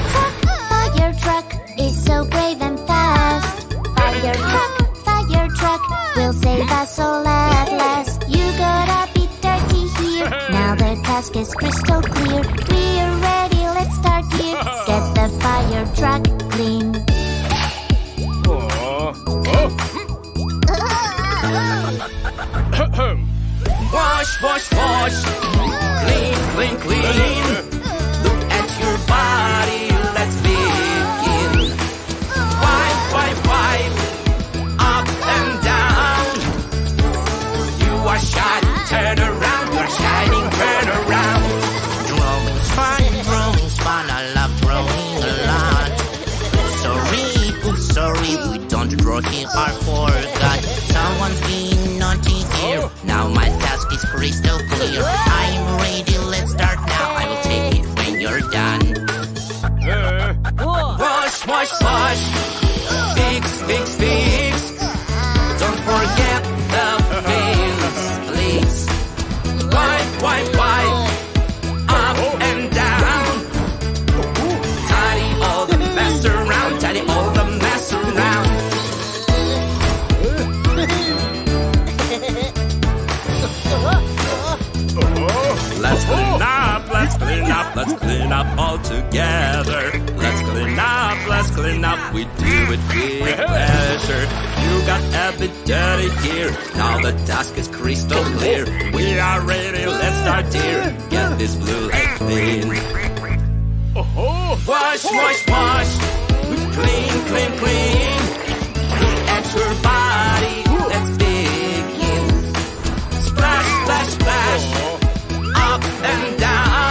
Fire truck is so brave and fast. Fire truck will save us all at last. You gotta be dirty here. Now the task is crystal clear. We're ready, let's start here. Get the fire truck clean. Wash, wash, wash. Clean, clean, clean. Look at your body, let's begin. Wipe, wipe, wipe. Up and down. You are shining, turn around. You're shining, turn around. Droning's fun, droning's fun. I love droning a lot. Sorry, oops, sorry. We don't draw here, I forgot. Someone's being naughty here. Now my task is crystal clear. I'm ready, let's start now. I will take it when you're done. Wash, wash, wash. Fix, fix, fix. Don't forget the things, please. Wipe, wipe, wipe. Up and down. Tidy all the mess around. Tidy all the mess around. Let's clean up, let's clean up, let's clean up all together. Let's clean up, we do it with pleasure. You got a bit dirty here, now the task is crystal clear. We are ready, let's start here, get this blue light clean. Wash, wash, wash, clean, clean, clean. Look at your body, let's begin. Splash, splash, splash. Up and down.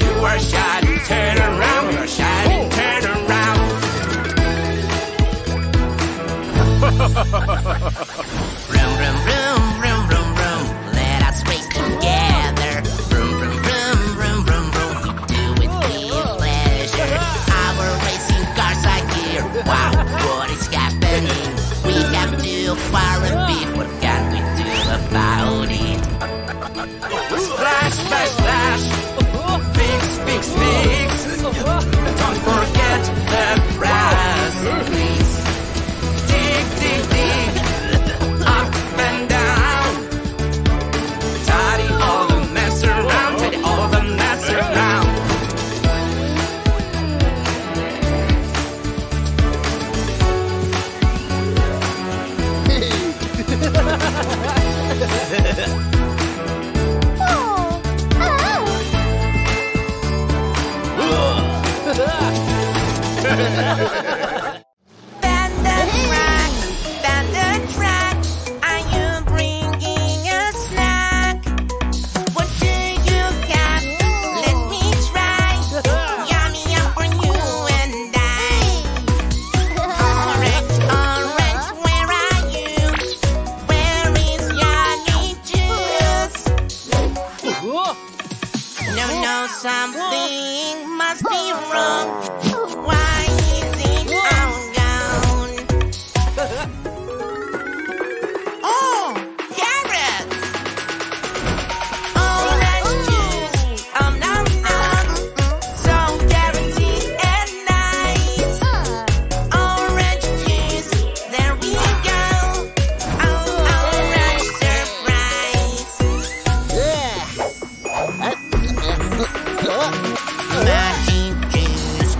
You are shining, turn around. You are shining, turn around. Vroom, vroom, vroom, vroom, vroom, vroom. Let us race together. Vroom, vroom, vroom, vroom, vroom, vroom. We do it with pleasure. Our racing cars are here. Wow, what is happening? We have to fire and beef. What can we do about it? Splash, splash, splash. Fix, fix, fix. Don't forget the brass, please. Dig, dig, dig. Up and down. Tidy all the mess around. Tidy all the mess around. Bend the track, are you bringing a snack? What do you got? Let me try. Yummy, yum for you and I. Orange, orange, where are you? Where is yummy juice? No, no, something must be wrong. Magic juice.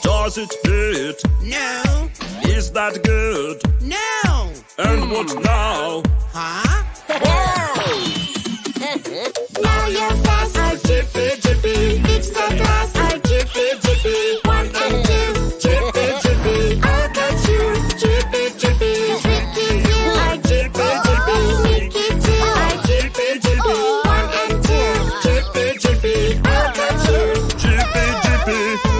Does it fit? No. Is that good? No. And what now? Huh? Now your fast are jippy jippy. Fix the glass are jippy jippy. 1 and 2, jippy jippy. I'll catch you, jippy jippy. Tricky you are jippy jippy. Sneaky you are jippy jippy. 1 and 2, jippy jippy. I'll catch you, jippy jippy.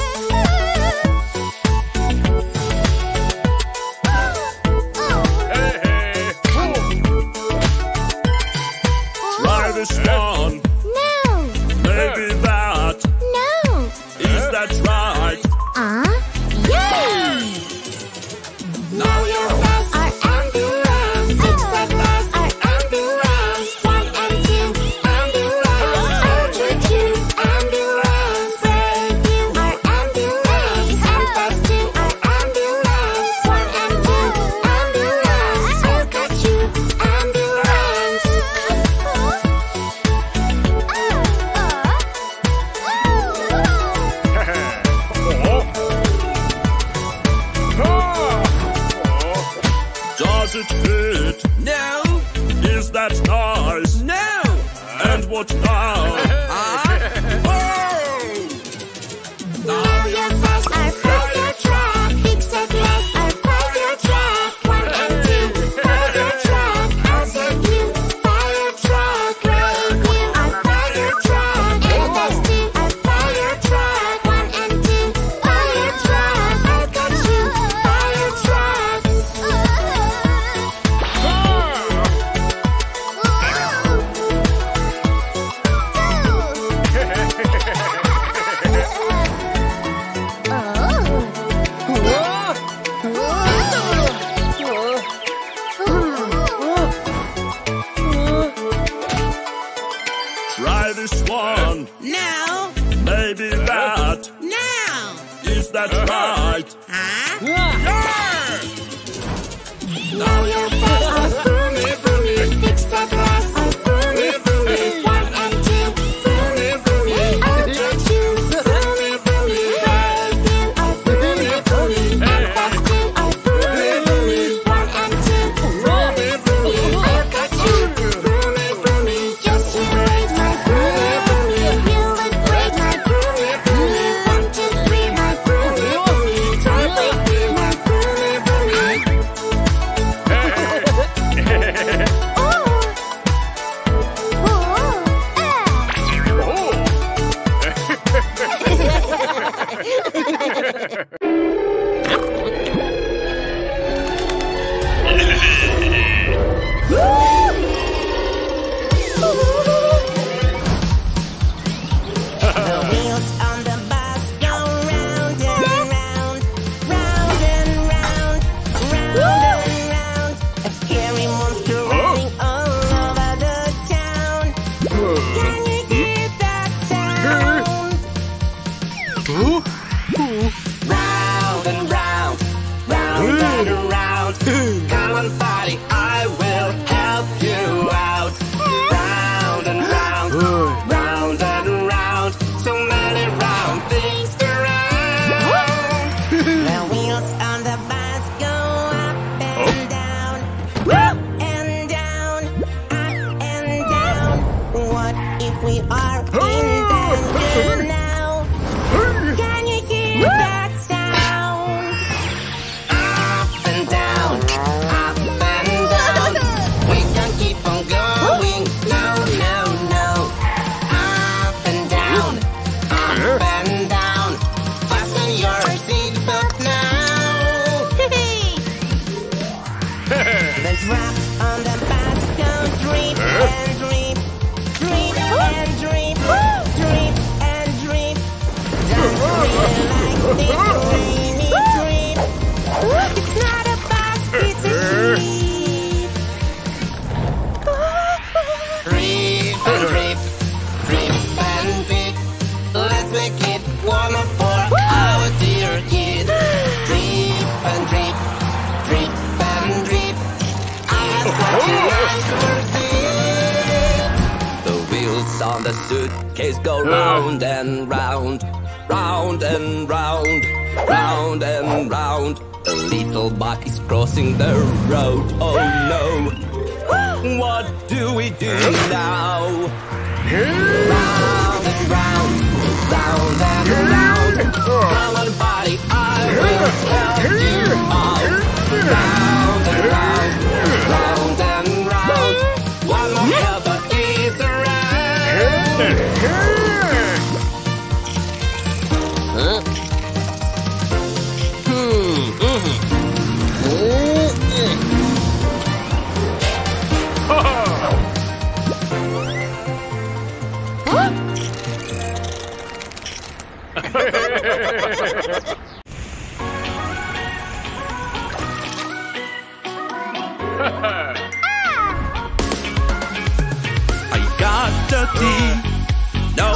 Dream, dream, dream. It's not a box, it's a dream. on the suitcase go round and round, round and round, round and round. The little buck is crossing the road. Oh no! What do we do now? Round and round, round and round. Come on, buddy, I will help you out. Round and round, round and round. One more helper is around. Huh? I got the tea. No,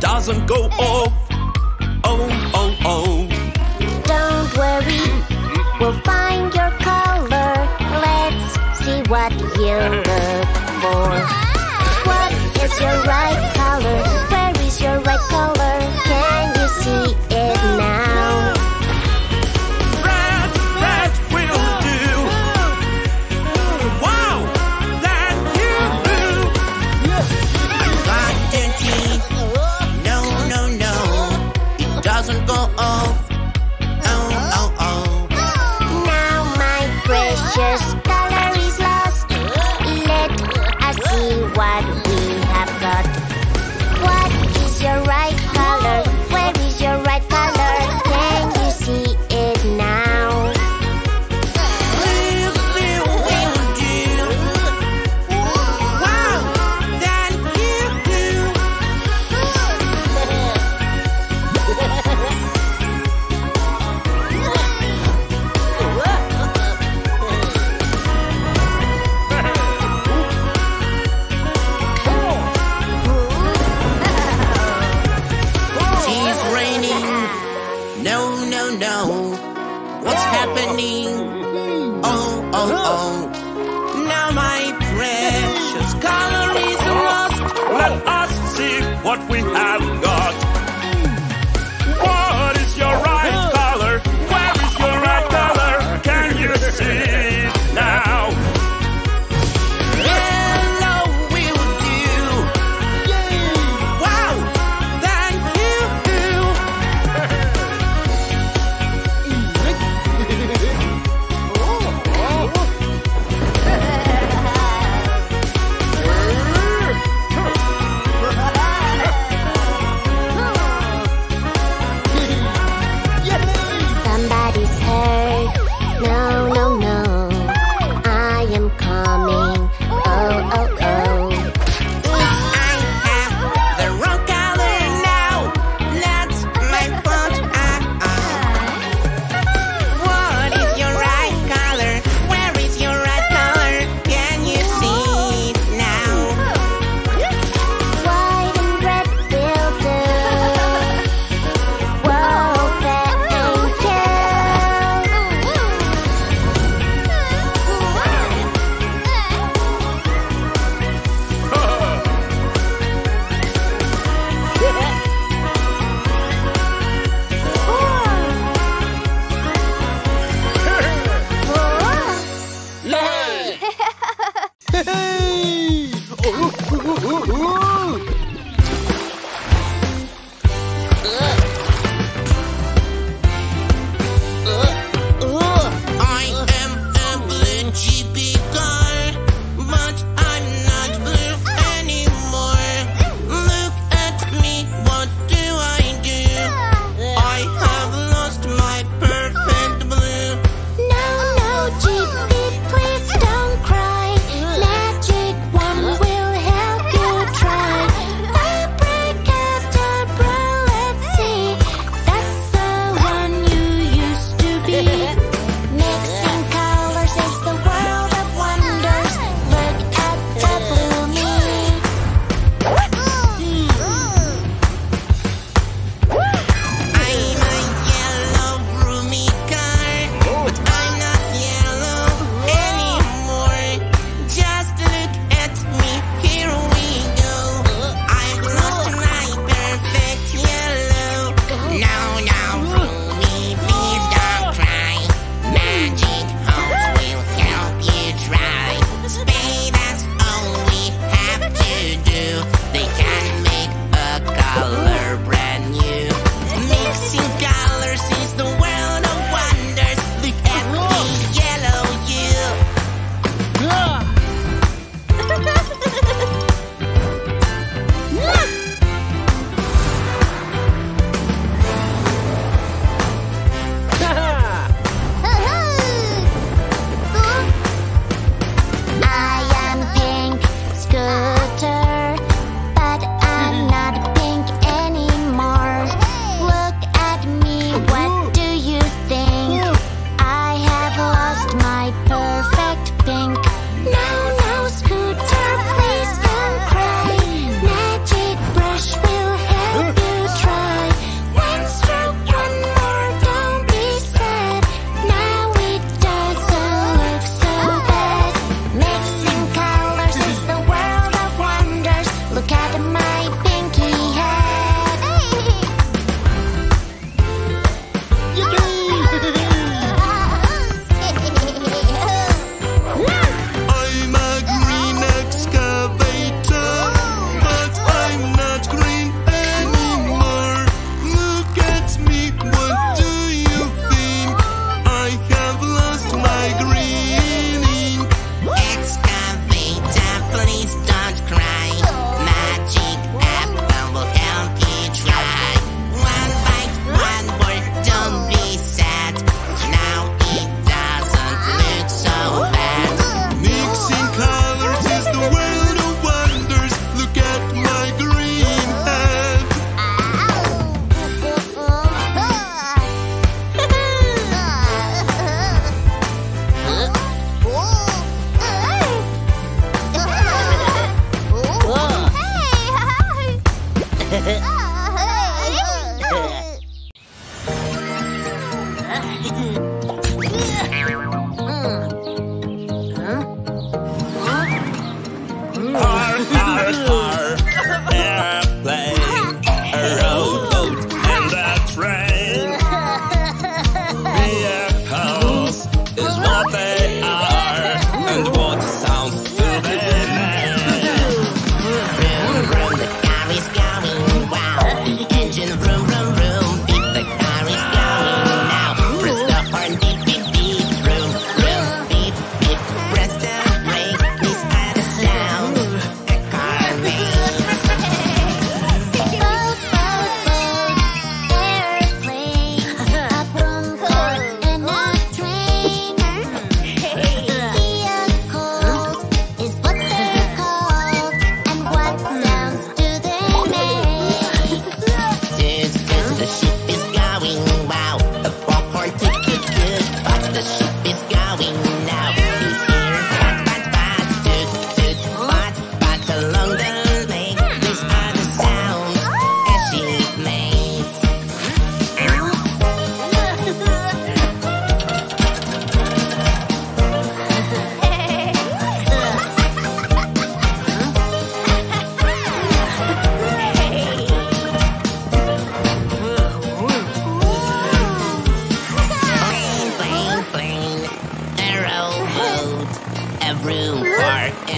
doesn't go off. Oh. Don't worry, we'll find your color. Let's see what you look for. What is your right color? Where is your right color? Can you see it now? What is your right?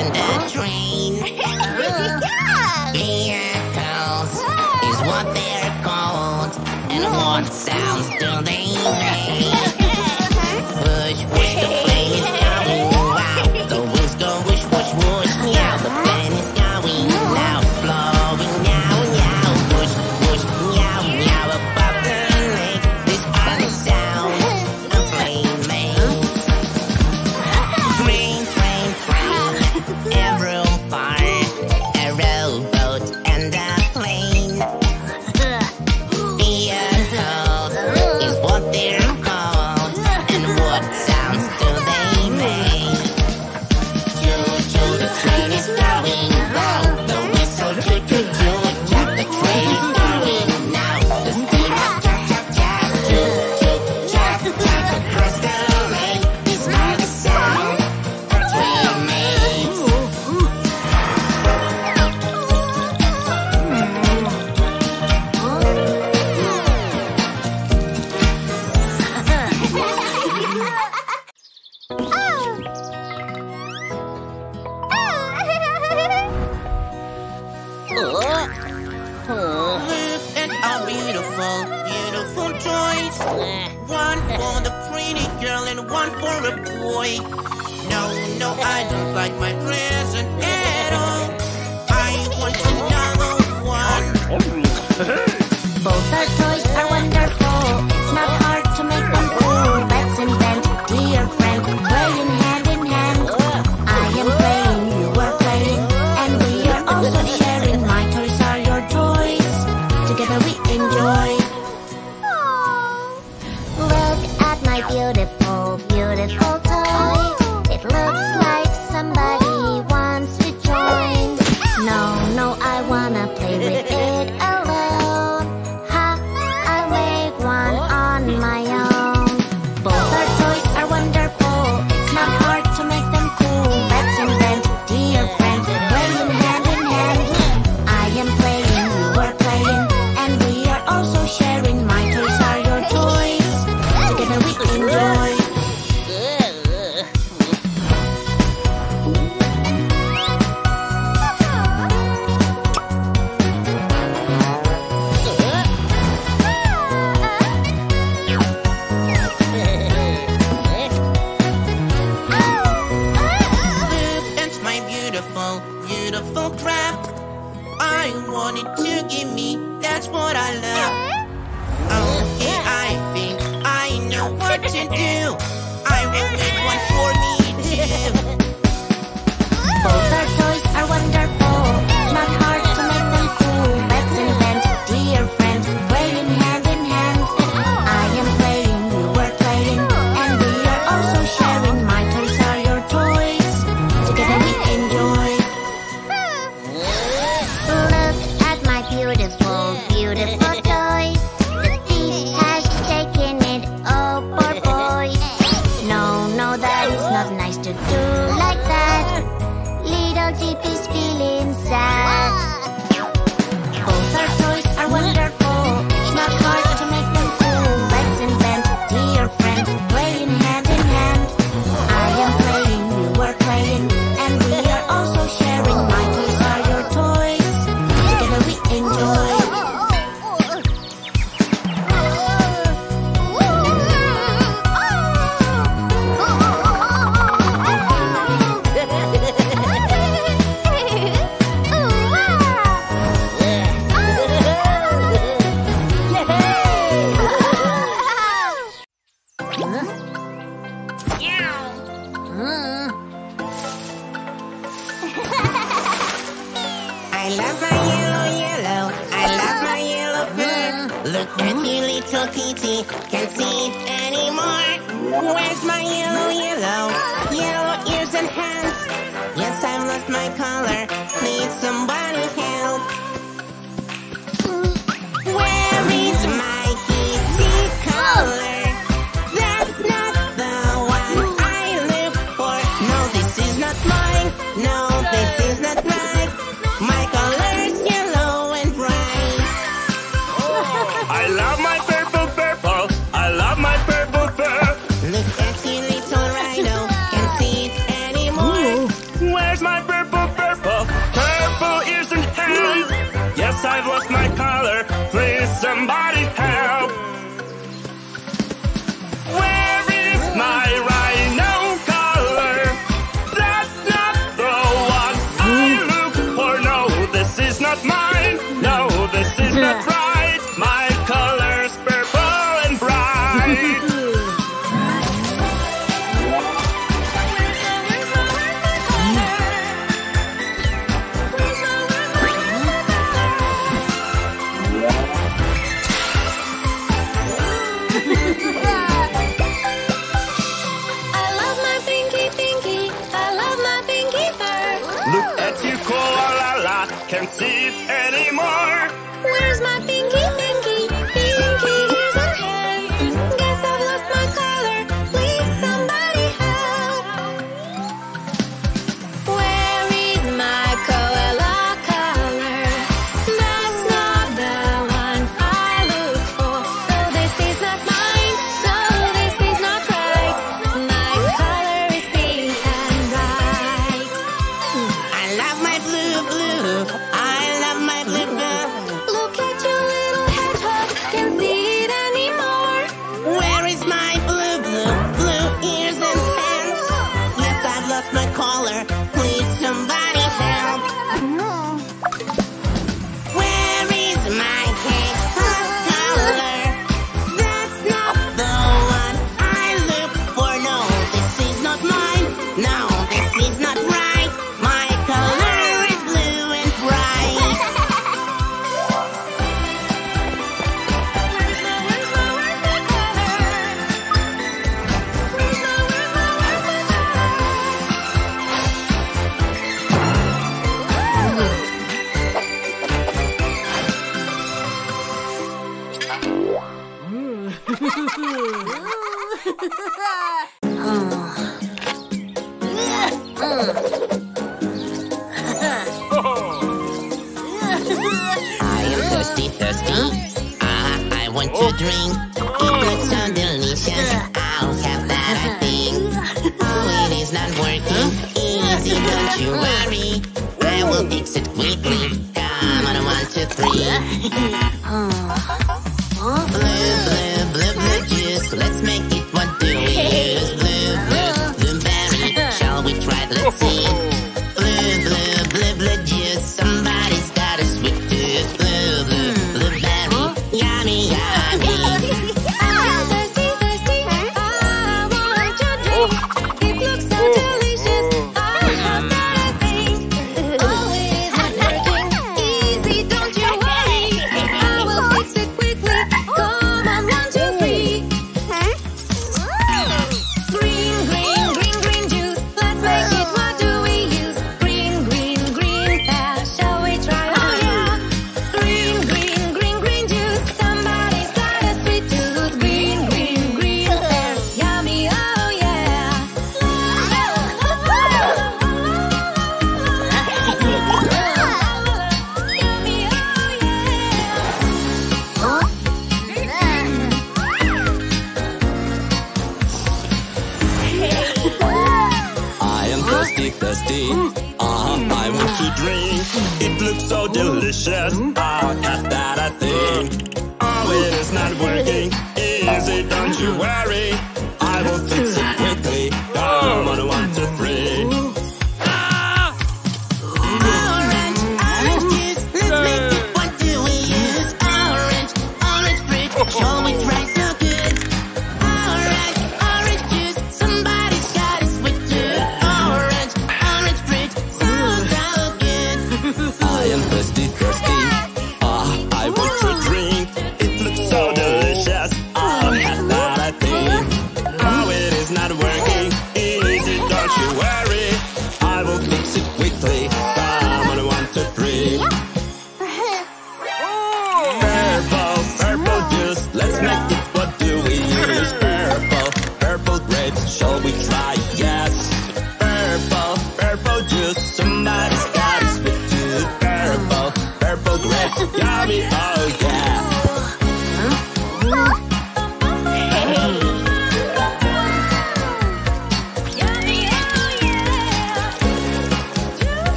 in the train. Vehicles is what they're called. And what sounds do they make? Push, push, the plane is going out. The wheels go whoosh, whoosh, whoosh. Now the plane is going out, blowing now, now. Push, push, meow, meow above the lake. These are the sounds the plane makes. Train, train, train. A room part, a rowboat, and a plane. Vehicles is what they're called. And what sounds do they make? Choo choo, the train is going round. The whistle choo choo choo, choo. The train is going now. The speed is cha cha cha. Choo choo, cha cha. Across the lake, these are the sounds the train makes. Look at our beautiful, beautiful toys. One for the pretty girl and one for a boy. No, no, I don't like my present at all. I want another one. Both our toys are wonderful. It's not hard to make them cool. Let's invent, dear friend, playing hand in hand. I am playing, you are playing, and we are also sharing. My toys are your toys. Together we enjoy. Look at my beautiful, beautiful toy. It looks like somebody wants to join. No, no, I wanna play with it alone. Ha, I make one on my own. Both our toys are wonderful. It's not hard to make them cool. Let's invent, dear friend, playing hand in hand. I am playing, you are playing, and we are also sharing. My toys are your toys. Together we enjoy. Look at my beautiful, beautiful craft. I want it to give me, that's what I love. Okay, I think I know what to do. I will make one for me too. Both our toys are wonderful. It's not hard to make them cool. Let's invent, dear friend, playing hand in hand. I am playing, you are playing, and we are also sharing. My toys are your toys. Together we enjoy. Look at my beautiful, beautiful toy. The thief has taken it, oh poor boy. No, that is not nice to do like that. Little Jeep is feeling sad. Both our toys are wonderful. It's not hard to make them cool. Let's invent, dear friend, playing hand in hand. I am playing, you are playing, and we are also sharing. My toys are your toys. Together we enjoy. I love my yellow, yellow. I love my yellow bird. Look at you, little kitty. Can't see it anymore. Where's my yellow, yellow? Yellow ears and hands. Yes, I've lost my color. Need somebody help. Where is my kitty color? That's not the one I live for. No, this is not mine. No, this is not right. My color's yellow and bright. I love my purple, purple. I love my purple fur. Look at you, little rhino. can't see it anymore. Where's my pinky, pinky, pinky? Here's a hand. Guess I've lost my collar. Please somebody help. Where is my koala collar? That's not the one I look for. So this is not mine. So this is not right. My collar is pink and bright. I love my blue, blue.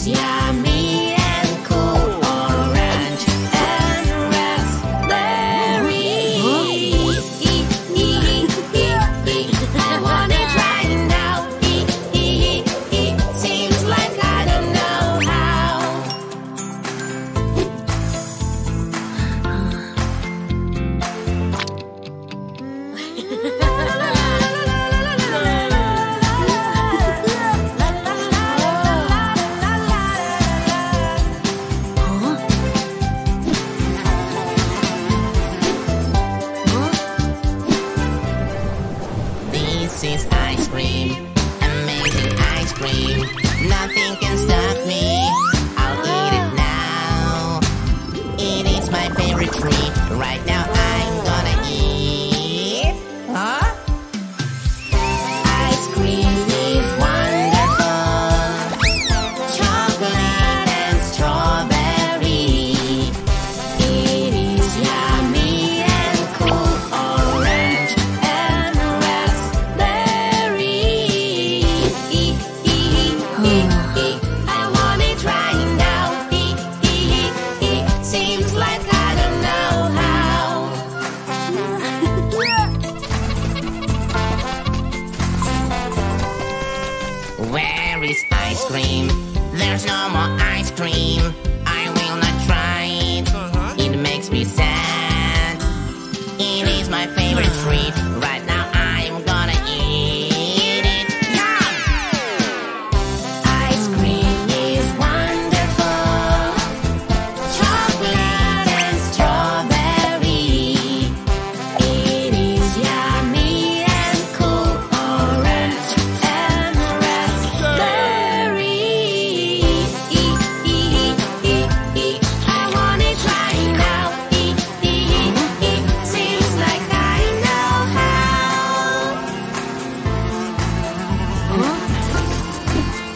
is yummy and cool. Orange and raspberry. I want it right now. It seems like I don't know how. This is ice cream, amazing ice cream. Nothing can stop me. I'll eat it now. It is my favorite treat. Right now I'm gonna eat. Huh? Ice cream is wonderful. Chocolate and strawberry. It is yummy and cool. Orange and raspberry. I want it right now. It seems like I don't know how. Where is ice cream? There's no more ice cream. I will not try it. It makes me sad. It is my favorite treat. Right now I'm gonna eat it. Yum! Ice cream is wonderful. Chocolate and strawberry. It is yummy and cool. Orange and raspberry. I want it right now. It seems like I know how.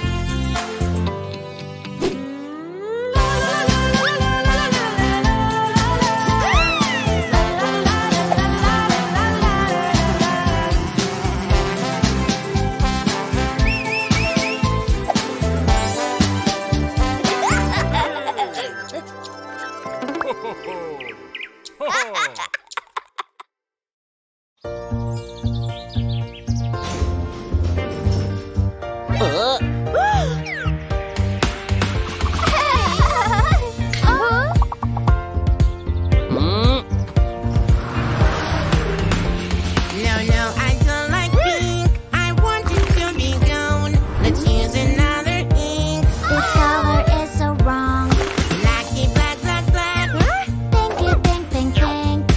No, I don't like pink. I want it to be gone. Let's use another ink. The color is so wrong. Blacky, black, black, black. Pinky, pink, pink, pink.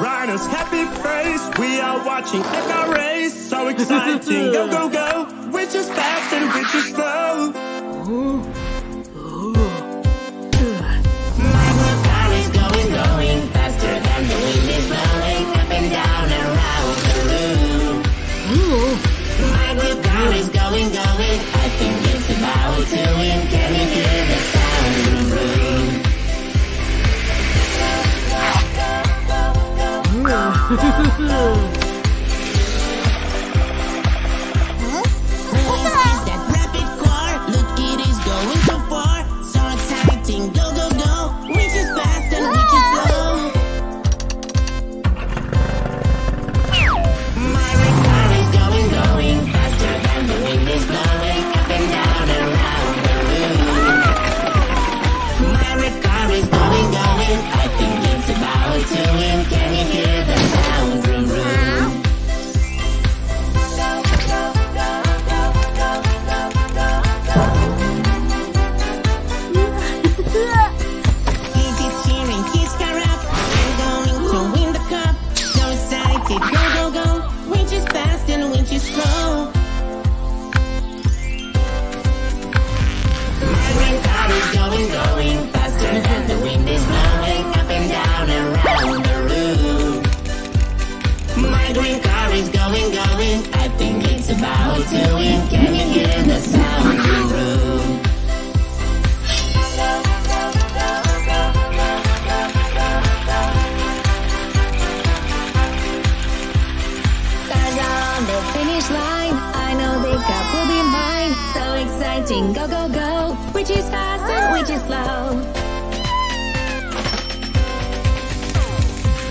Rhino's happy face. We are watching a car race. So exciting. Go, go, go. Which is fast and which is slow? My car is going, going faster than the wind is blowing. Up and down and round the room. My car is going, going. I think it's about to win. Can you hear the sound of the room? Huh? Is that rapid car? Look, it is going so far. So exciting, go, go, go. Which is fast and which is slow? My car is going, going faster than the wind is blowing. Up and down and round the room. My car is going, going. I think it's about to win. Can you hear the sound? Go, go, go, which is fast and which is slow?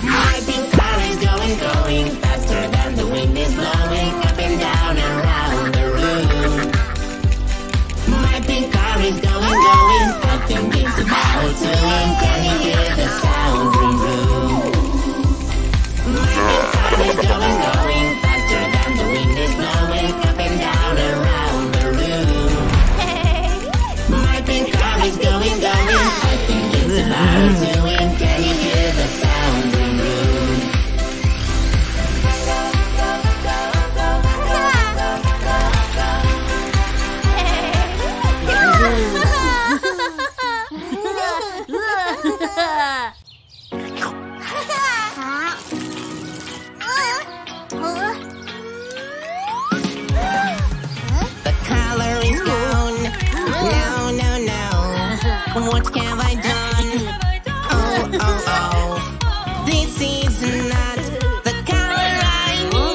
My pink car is going, going faster than the wind is blowing. Up and down and round the room. My pink car is going, going. I think it's about to win. Can you hear the sound from room? My pink car is going, going faster than the wind is blowing. Up and down and round. It's going, going, I think it's about to win. Can you hear the sound in the room? The color is gone. No, no, no.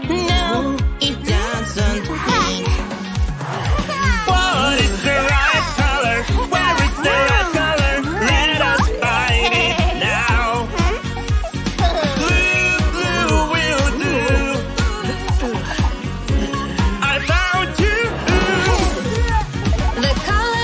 What have I done? Oh, oh, oh. This is not the color I need. No, it doesn't fit. What is the right color? Where is the right color? Let us find it now. Blue, blue will do. I found you. The color.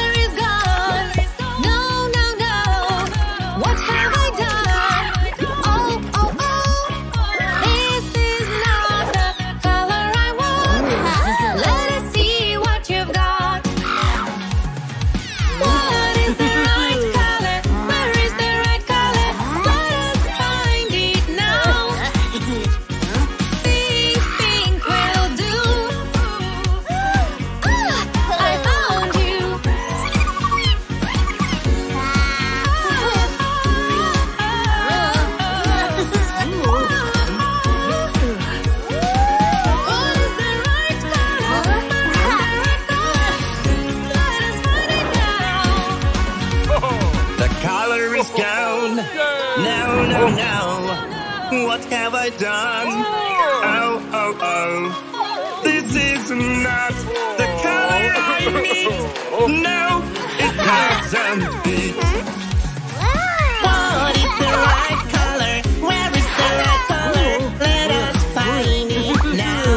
What have I done? Oh, oh, oh. This is not the color I need. No, it doesn't fit. What is the right color? Where is the right color? Let us find it now.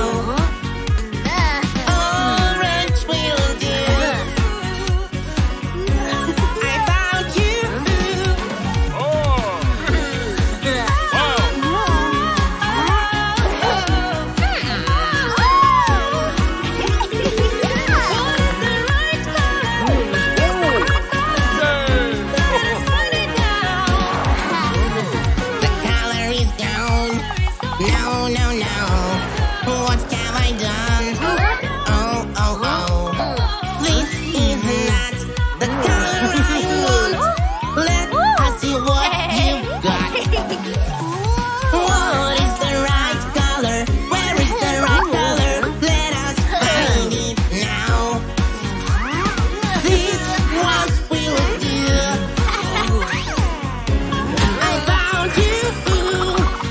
Down. No, no, no. What have I done? Oh, oh, oh. This is not the color I want. Let us see what you've got. What is the right color? Where is the right color? Let us find it now. This one will do. I found you.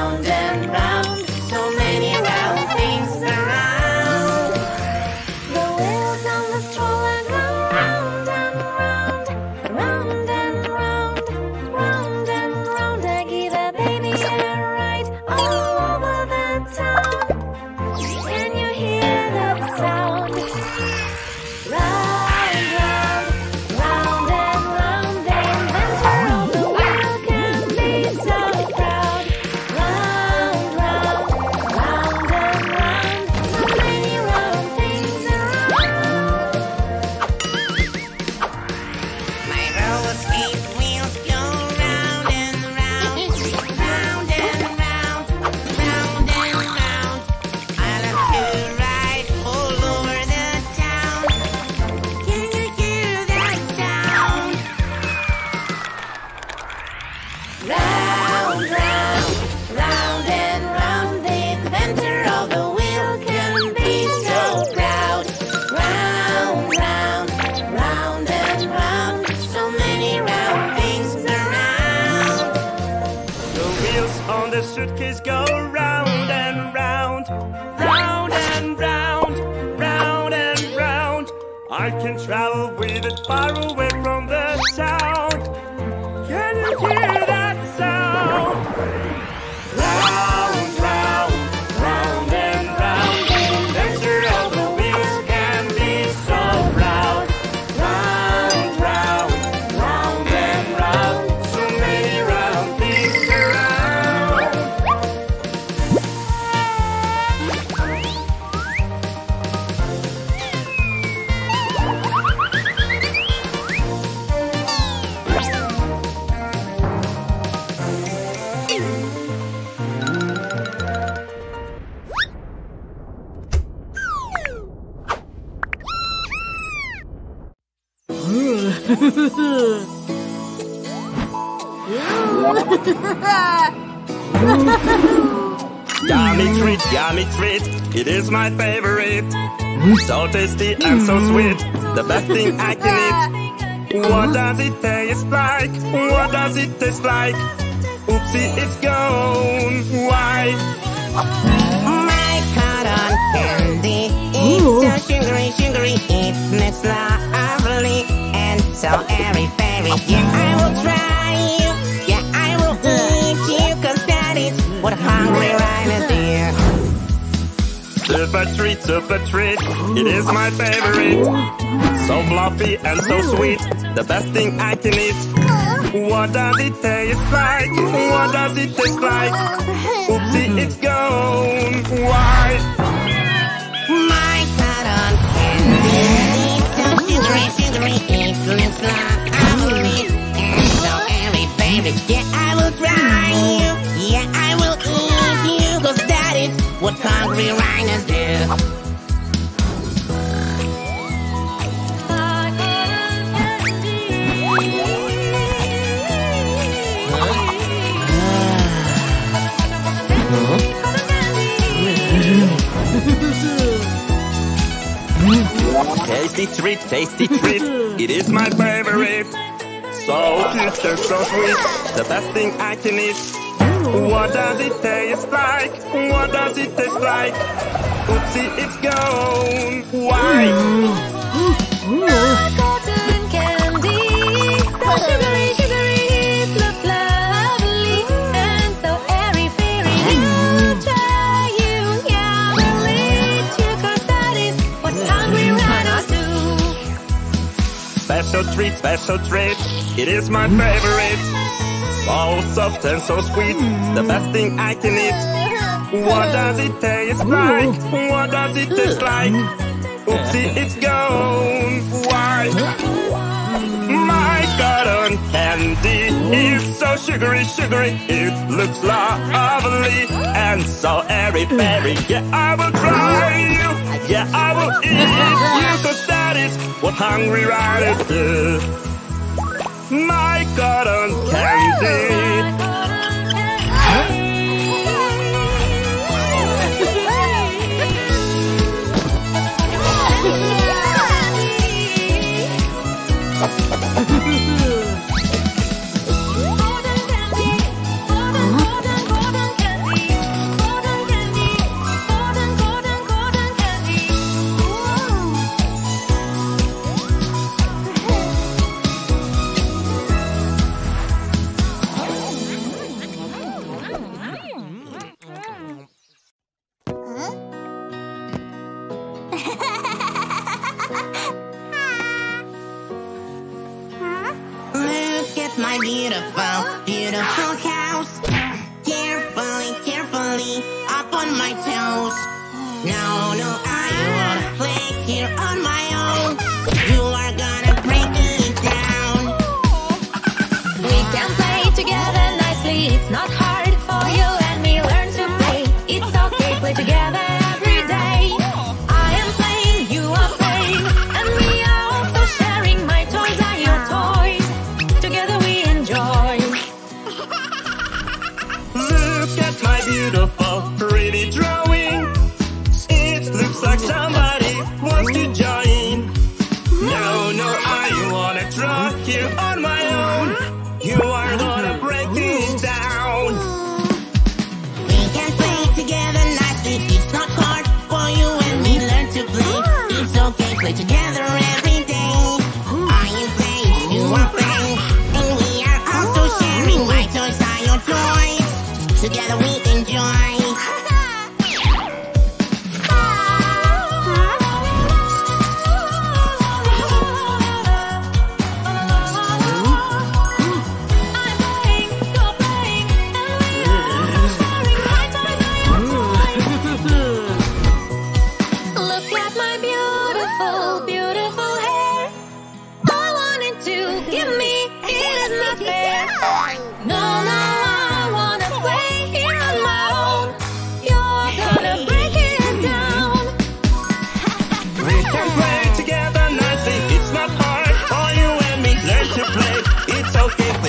round and round, so many round things around. The wheels on the stroller go round and round, round and round, round and round. I give a baby a ride all over the town. Can you hear the sound? Round. The suitcase go round and round, round and round, round and round. I can travel with it far away from the town. Can you hear that sound? Round, round, round and round. The adventure of the wheels can be so proud. Round, round, round and round. So many round things around. Yummy treat, it is my favorite. So tasty and so sweet, the best thing I can eat. What does it taste like? What does it taste like? Oopsie, it's gone. Why? My cotton candy, it's so sugary, sugary. It looks lovely and so airy, fairy. Yeah, I will try you. Yeah, I will eat you, 'cause that is what a hungry rhino dear. Super treat, it is my favorite. So fluffy and so sweet, the best thing I can eat. What does it taste like? What does it taste like? Oopsie, it's gone. Why? My cotton candy, it's so sugary, sugary. It looks lovely and so airy, baby. Yeah, I will try you. Yeah, I will eat you, 'cause that is what hungry rhinos do. Tasty treat, tasty treat, it is my favorite. So cute and so sweet, the best thing I can eat. What does it taste like? What does it taste like? Oopsie, it's gone. Why? My cotton candy, so sugary, sugary. It looks lovely and so airy, fairy. I'll try you, yeah, I'll eat you, 'cause that is what hungry rhinos do. Special treat, it is my favorite. So soft and so sweet, the best thing I can eat. What does it taste like? What does it taste like? Oopsie, it's gone. Why? My cotton candy is so sugary, sugary. It looks lovely and so airy, fairy. Yeah, I will try you. Yeah, I will eat you, 'cause that is what hungry rhinos do. My cotton candy. Cotton candy, with my beautiful, beautiful house. Carefully, carefully, up on my toes. No, no, I won't play here on my own. You are gonna break me down. We can play together nicely, it's not hard for you and me. Learn to play, it's okay, play together every day. I am playing, you are playing, and we are also sharing. My toys are your toys, together we enjoy. Look at my beautiful, pretty drawing. It looks like somebody wants to join. No, no, I wanna draw here on my own. You are gonna break me down. We can play together nicely, it's not hard for you and me. Learn to play, it's okay, play together every day. I am playing, you are playing, and we are also sharing. My toys are your toys, together we enjoy.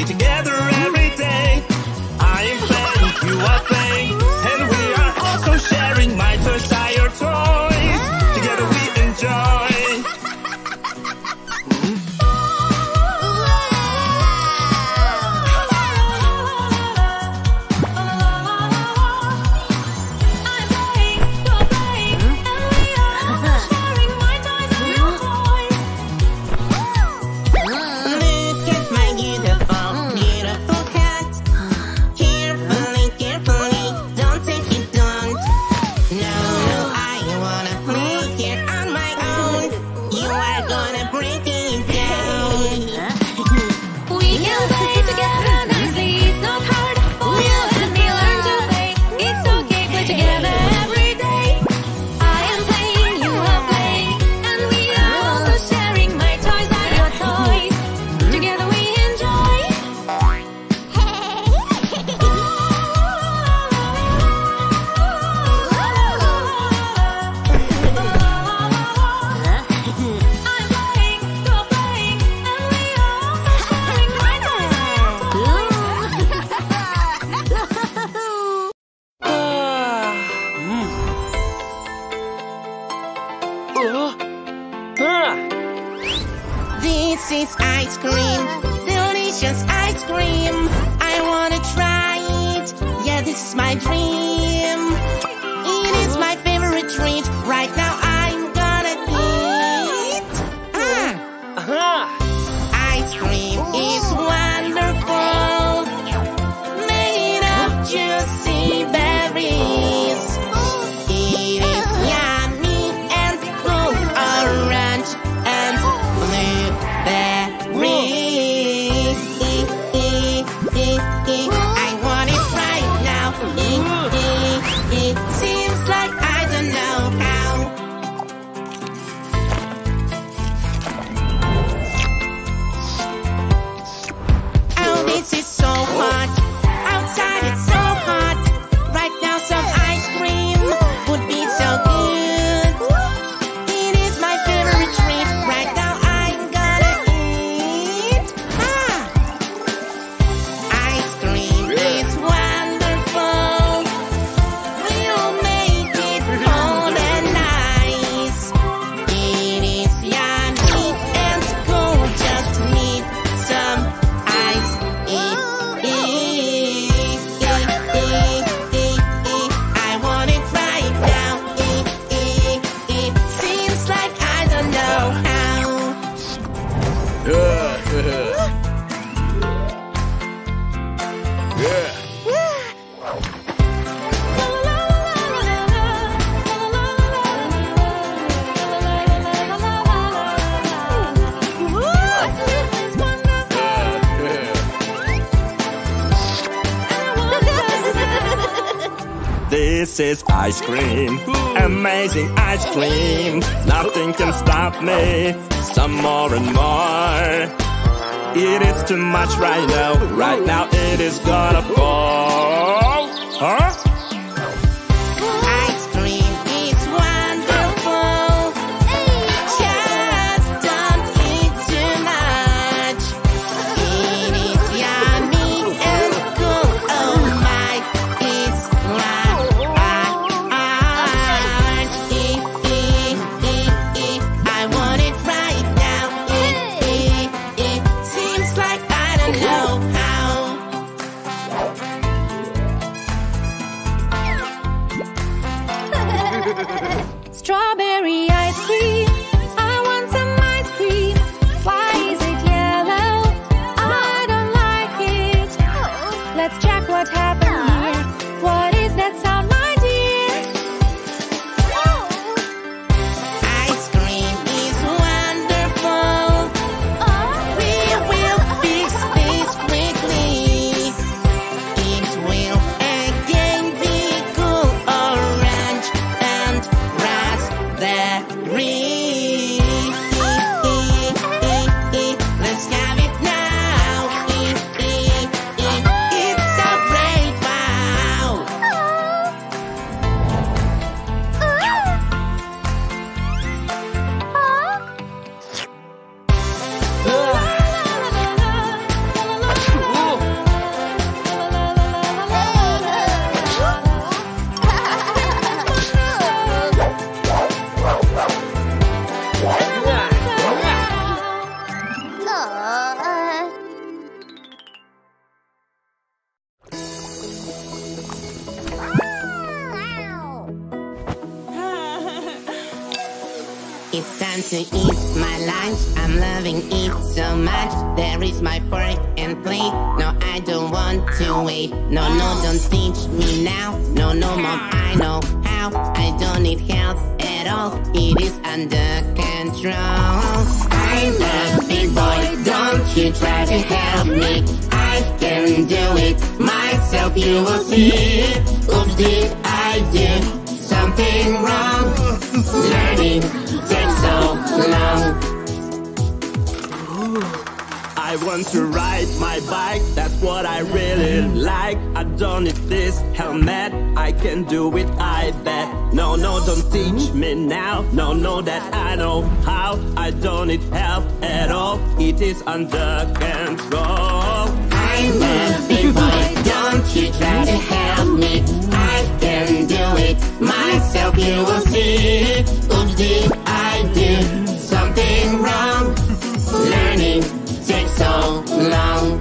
Together every day, I am playing, you are playing, and we are also sharing. My toys are your toys, together we enjoy. I'm playing, you're playing, and we are also sharing. My toys are your toys. Look at my beautiful. This is ice cream, delicious ice cream. I wanna try it, yeah, this is my dream. It is my favorite treat, right now I'm gonna eat. Ice cream is wonderful, made of juicy berries. It is yummy and full of orange and blue. I want it right now. This is ice cream, amazing ice cream. Nothing can stop me, some more and more. It is too much right now it is gonna fall. Huh? To eat my lunch, I'm loving it so much. There is my fork and plate. No, I don't want to wait. No, no, don't teach me now. No, no, Mom, I know how. I don't need help at all. It is under control. I'm a big boy, don't you try to help me. I can do it myself, you will see. Oops, did I do something wrong? Learning takes so long. I want to ride my bike, that's what I really like. I don't need this helmet, I can do it, I bet. No, no, don't teach me now. No, no, that I know how. I don't need help at all. It is under control. I'm a big boy, don't you try to help me. I can do it myself, you will see. Oops, did I do something wrong? Learning takes so long.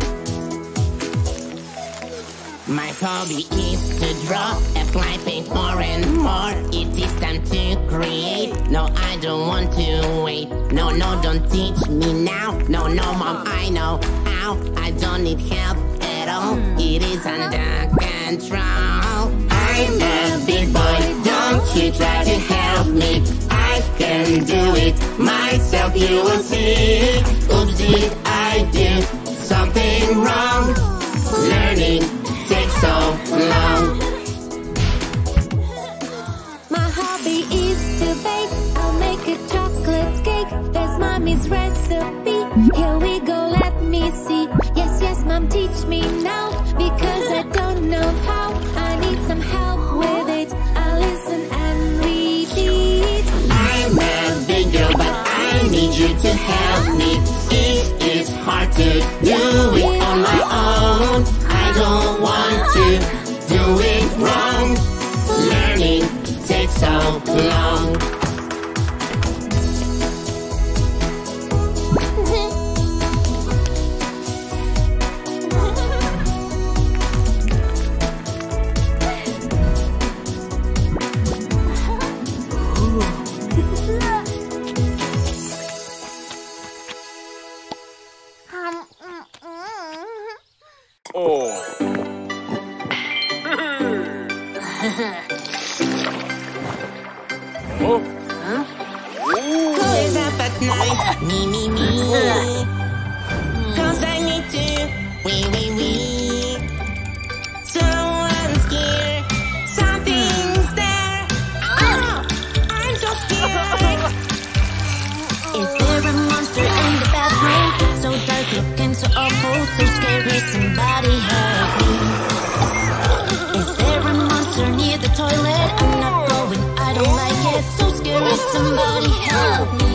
My hobby is to draw, apply, paint more and more. It is time to create. No, I don't want to wait. No, no, don't teach me now. No, no, Mom, I know how. I don't need help at all. It is under control. I'm a big boy, don't you try to help me. I can do it myself, you will see. Oops, did I do something wrong? Learning takes so long. My hobby is to bake, I'll make a chocolate cake. There's Mommy's recipe, here we go, let me see. Yes, yes, Mom, teach me now, because I don't know how. I need some help. You to help me. It is hard to do it on my own. I don't want to do it wrong. Learning takes so long. Someone's here, something the toilet. I'm not going, I don't like it. So scary, somebody help me.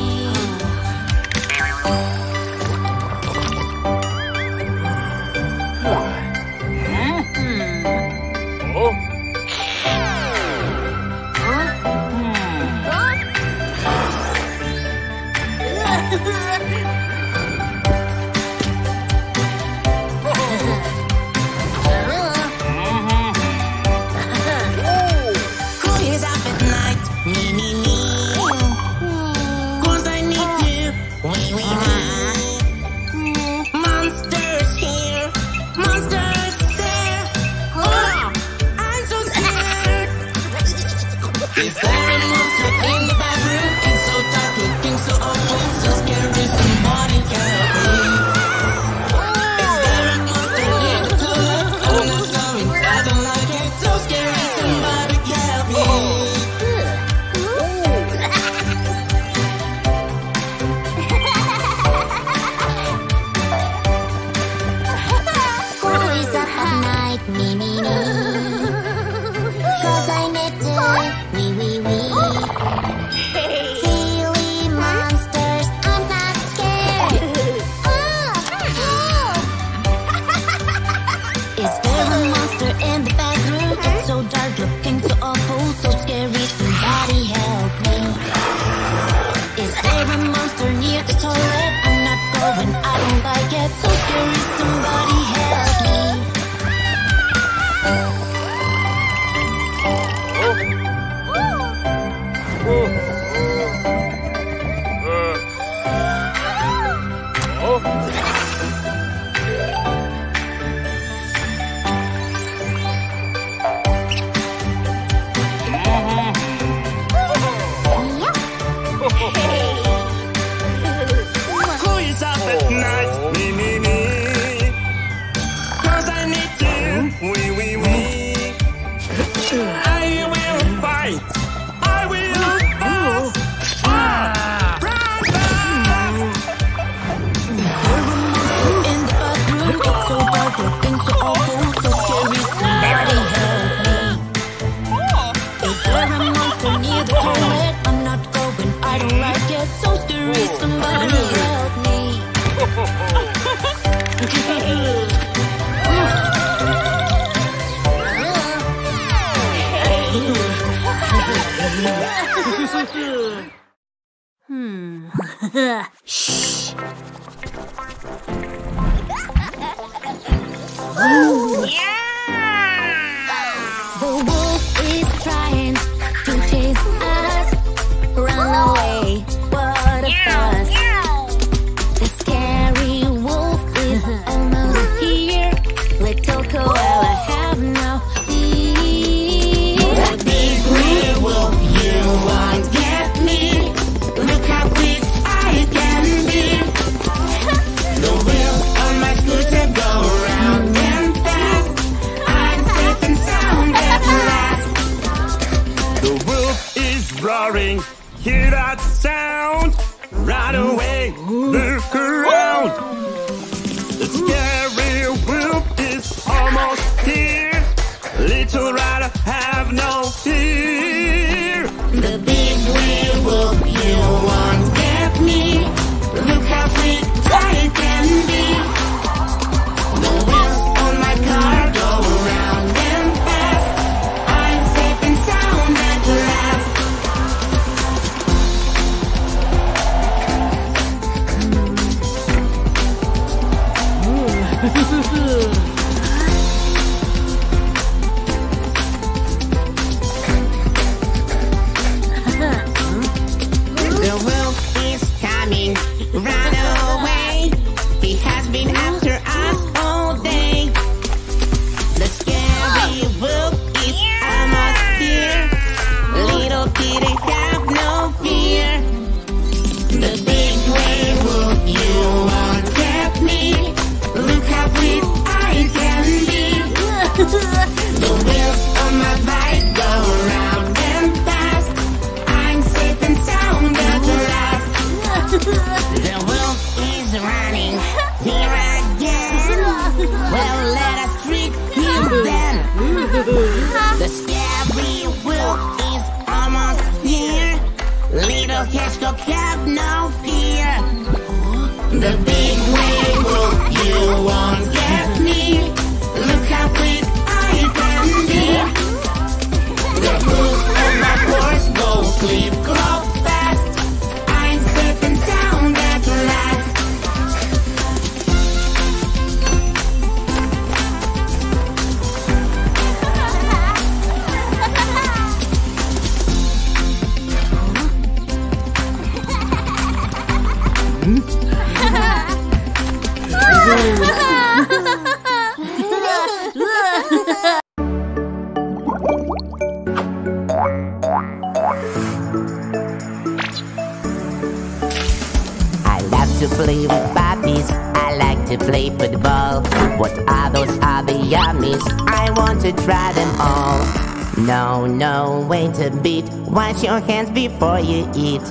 Wash your hands before you eat.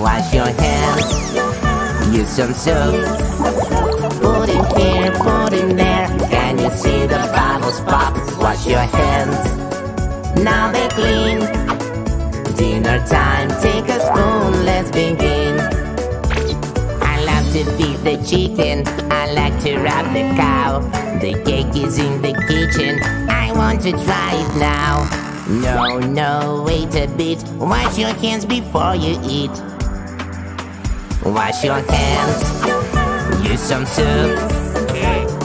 Wash your hands. Use some soap. Put in here, put in there. Can you see the bubbles pop? Wash your hands. Now they're clean. Dinner time, take a spoon, let's begin. I love to feed the chicken. I like to wrap the cow. The cake is in the kitchen. I want to try it now. No, no, wait a bit. Wash your hands before you eat. Wash your hands. Use some soap.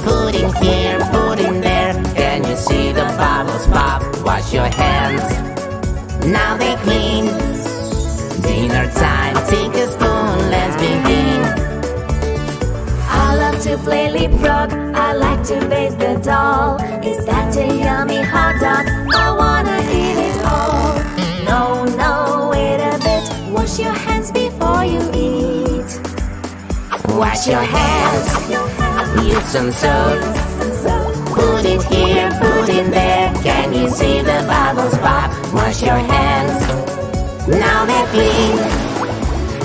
Put in here, put in there. Can you see the bubbles pop? Wash your hands. Now they're clean. Dinner time, take a spoon, let's begin. I love to play leapfrog. I like to raise the doll. Is that a yummy hot dog? I wanna eat it all. No, no, wait a bit. Wash your hands before you eat. Wash your hands. Use some soap. Put it here, put it there. Can you see the bubbles pop? Wash your hands. Now they're clean.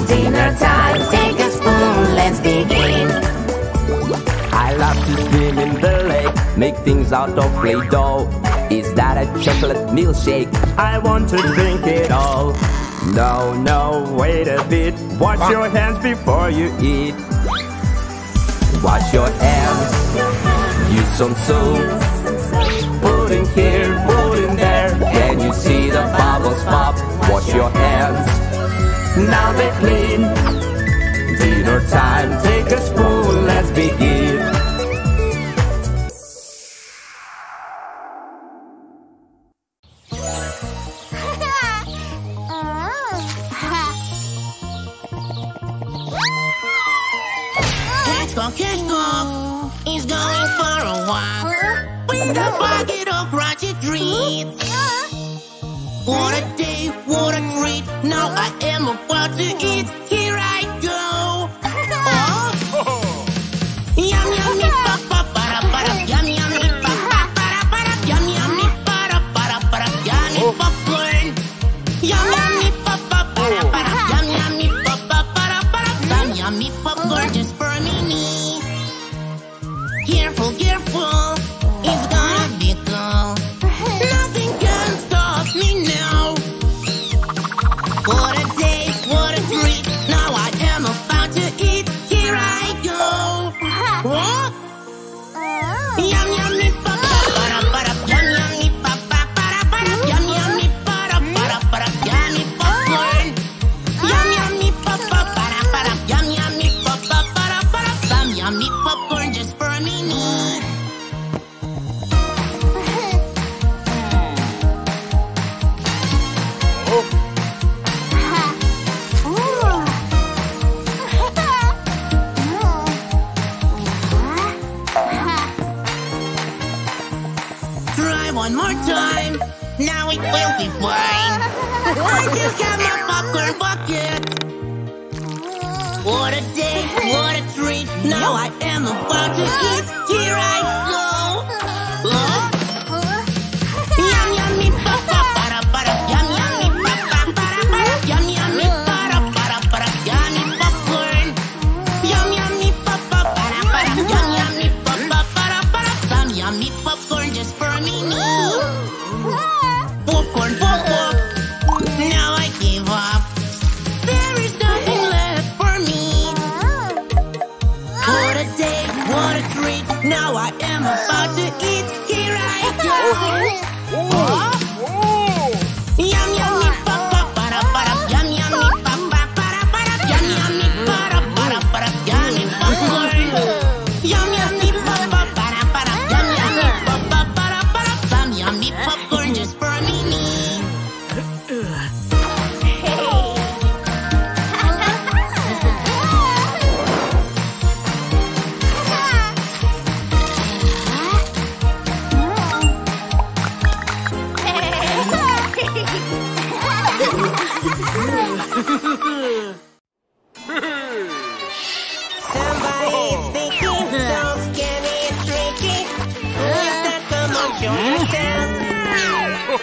Dinner time, take a spoon, let's begin. I love to swim in the lake, make things out of Play-Doh. Is that a chocolate milkshake? I want to drink it all. No, no, wait a bit. Wash your hands before you eat. Wash your hands. Use some soap. Put in here, put in there. Can you see the bubbles pop? Wash your hands. Now they're clean. Dinner time, take a spoon, let's begin. Yum, yum, yum,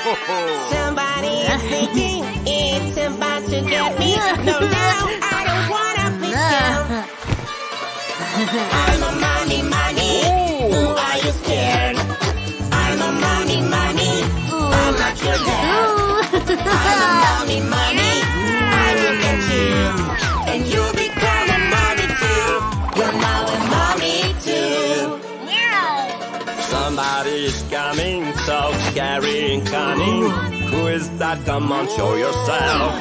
Somebody is thinking it's about to get me. No, no, I don't want to be down. I'm a mommy, mommy. Ooh, are you scared? I'm a mommy, mommy. Ooh, I'm not your dad. I'm a mommy, mommy. I look at you, and you become a mommy too. You're now a mommy too. Somebody's coming, so scary and cunning. Who is that? Come on, show yourself.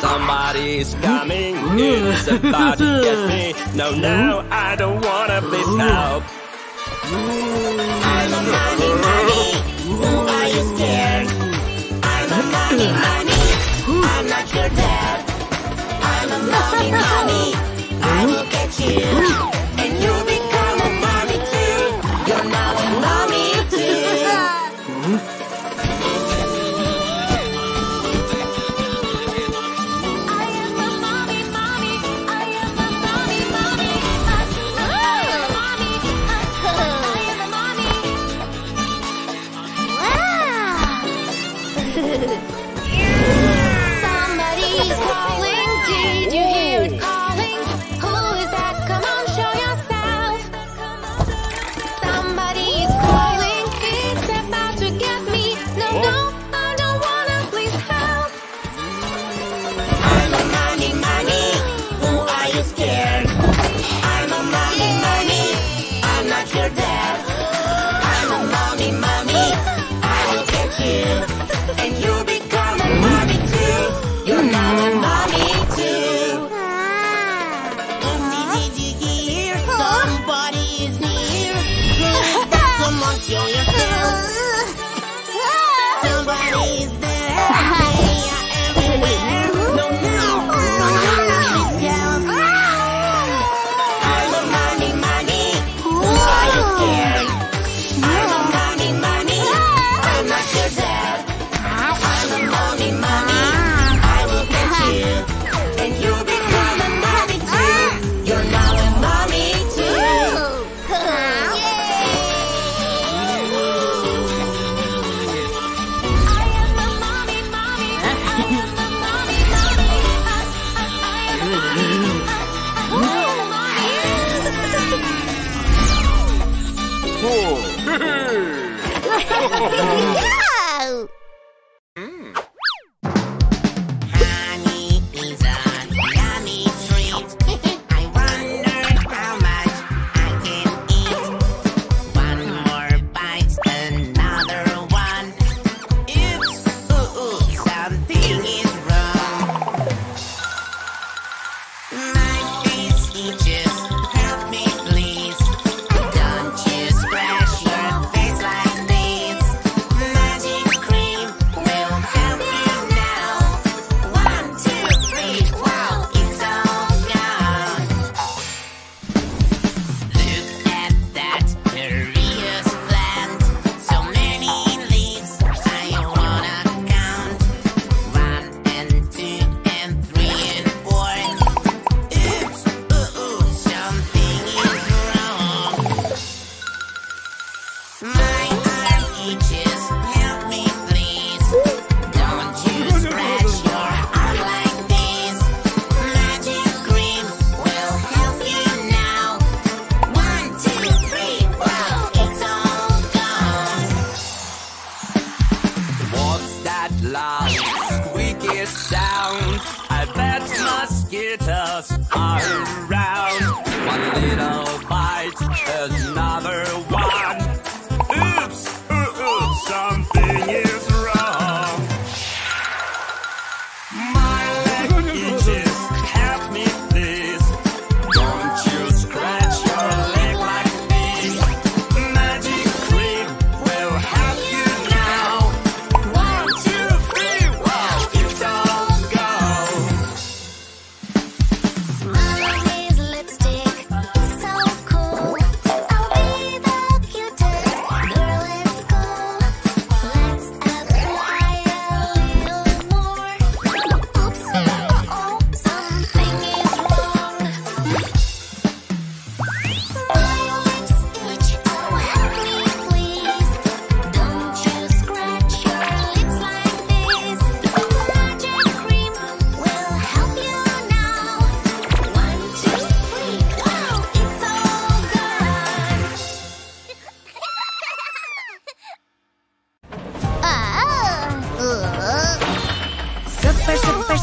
Somebody's coming, it's about to get me. No, no, I don't wanna be helped. I'm a mommy, mommy. Ooh, are you scared? I'm a mommy, mommy. I'm not your dad. I'm a mommy, mommy. I look at you, and you become a mommy too. You're now a mommy too. Thank you.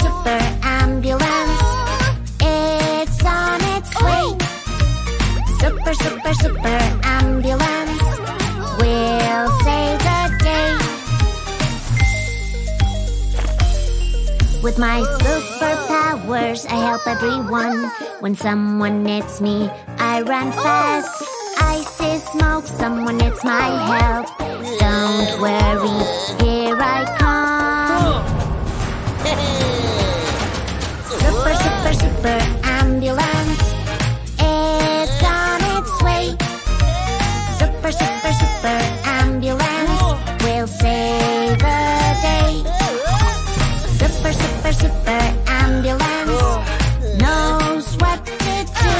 super ambulance. It's on its way. Super, super, super ambulance will save the day. With my superpowers, I help everyone. When someone hits me, I run fast. Ice is smoke, someone hits my help. Don't worry, here I come. Super, super, super ambulance. It's on its way. Super, super, super ambulance will save the day. Super, super, super ambulance knows what to do.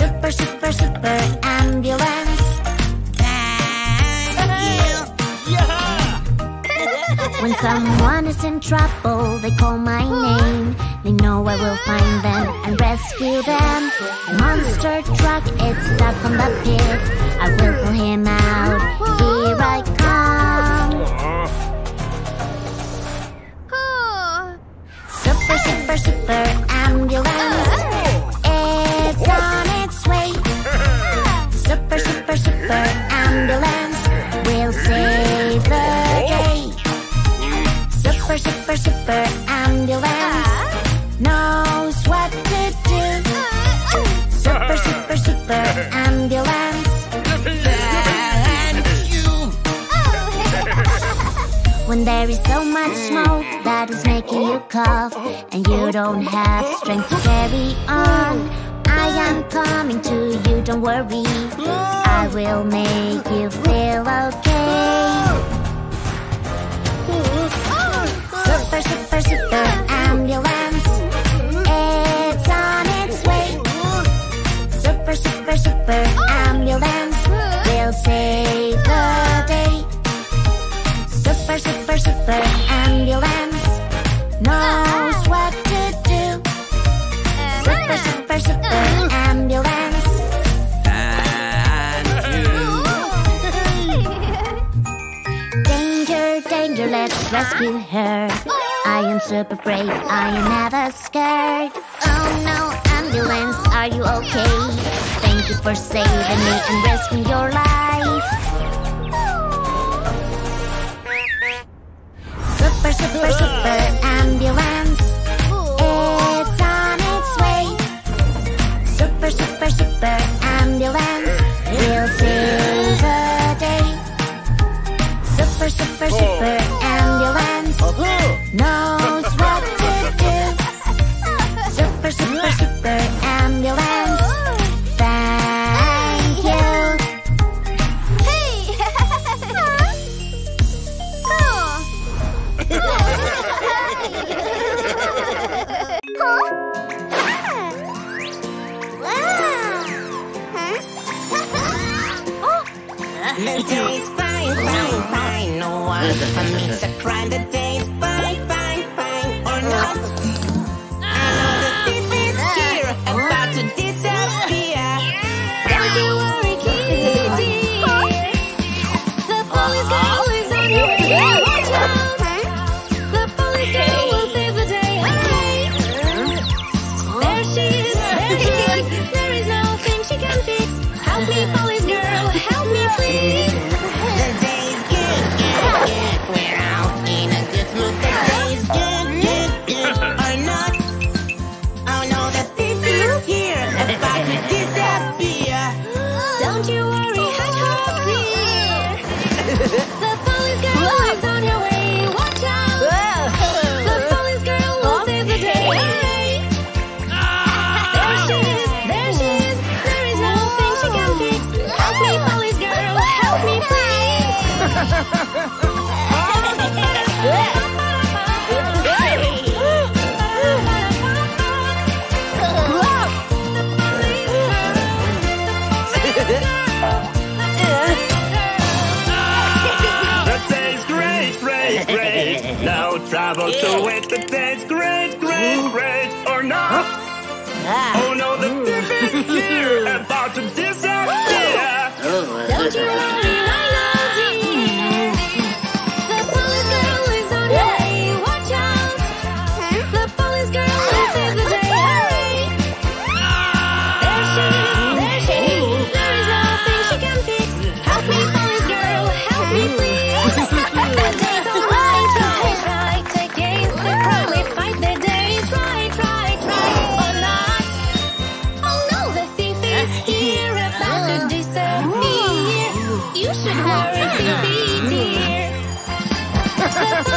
Super, super, super ambulance. When someone is in trouble, they call my name. They know I will find them and rescue them. The monster truck, it's stuck on the pit. I will pull him out. Here I come. Super, super, super ambulance. It's on its way. Super, super, super ambulance will save the day. Super, super, super ambulance knows what to do. Super, super, super ambulance. When there is so much smoke that is making you cough and you don't have strength to carry on, I am coming to you, don't worry. I will make you feel okay. Super, super, super ambulance. It's on its way. Super, super, super ambulance will save the day. Super, super, super ambulance knows what to do. Super, super, super ambulance. Danger, let's rescue her. I am super brave, I am never scared. Oh no, ambulance, are you okay? Thank you for saving me and rescuing your life. Super, super, super ambulance. It's on its way. Super, super, super ambulance will save the day. Super, super, super ambulance knows what to do. Super, super, super ambulance. Thank you. Hey! Huh? The day's fine, no one commits a crime. The day's fine, or not. I know the thief is here, about to disappear. Don't you worry, kitty. The police on your way. Watch out! The police girl will save the day. There she is, there is nothing she can fix. Help me, police girl, help me, please. We're out in a good mood. The day is good, or not. Oh no, the thief is here, about to disappear. Don't you worry, hush, dear. The police girl is on her way. Watch out! The police girl will save the day. There she is, there she is. There is nothing she can fix. Help me, police girl, help me, please. No trouble to it, the day's great, or not. Oh no, the thief is here, about to disappear. Don't you worry, my love, dear. The police girl is on her way, watch out. Where you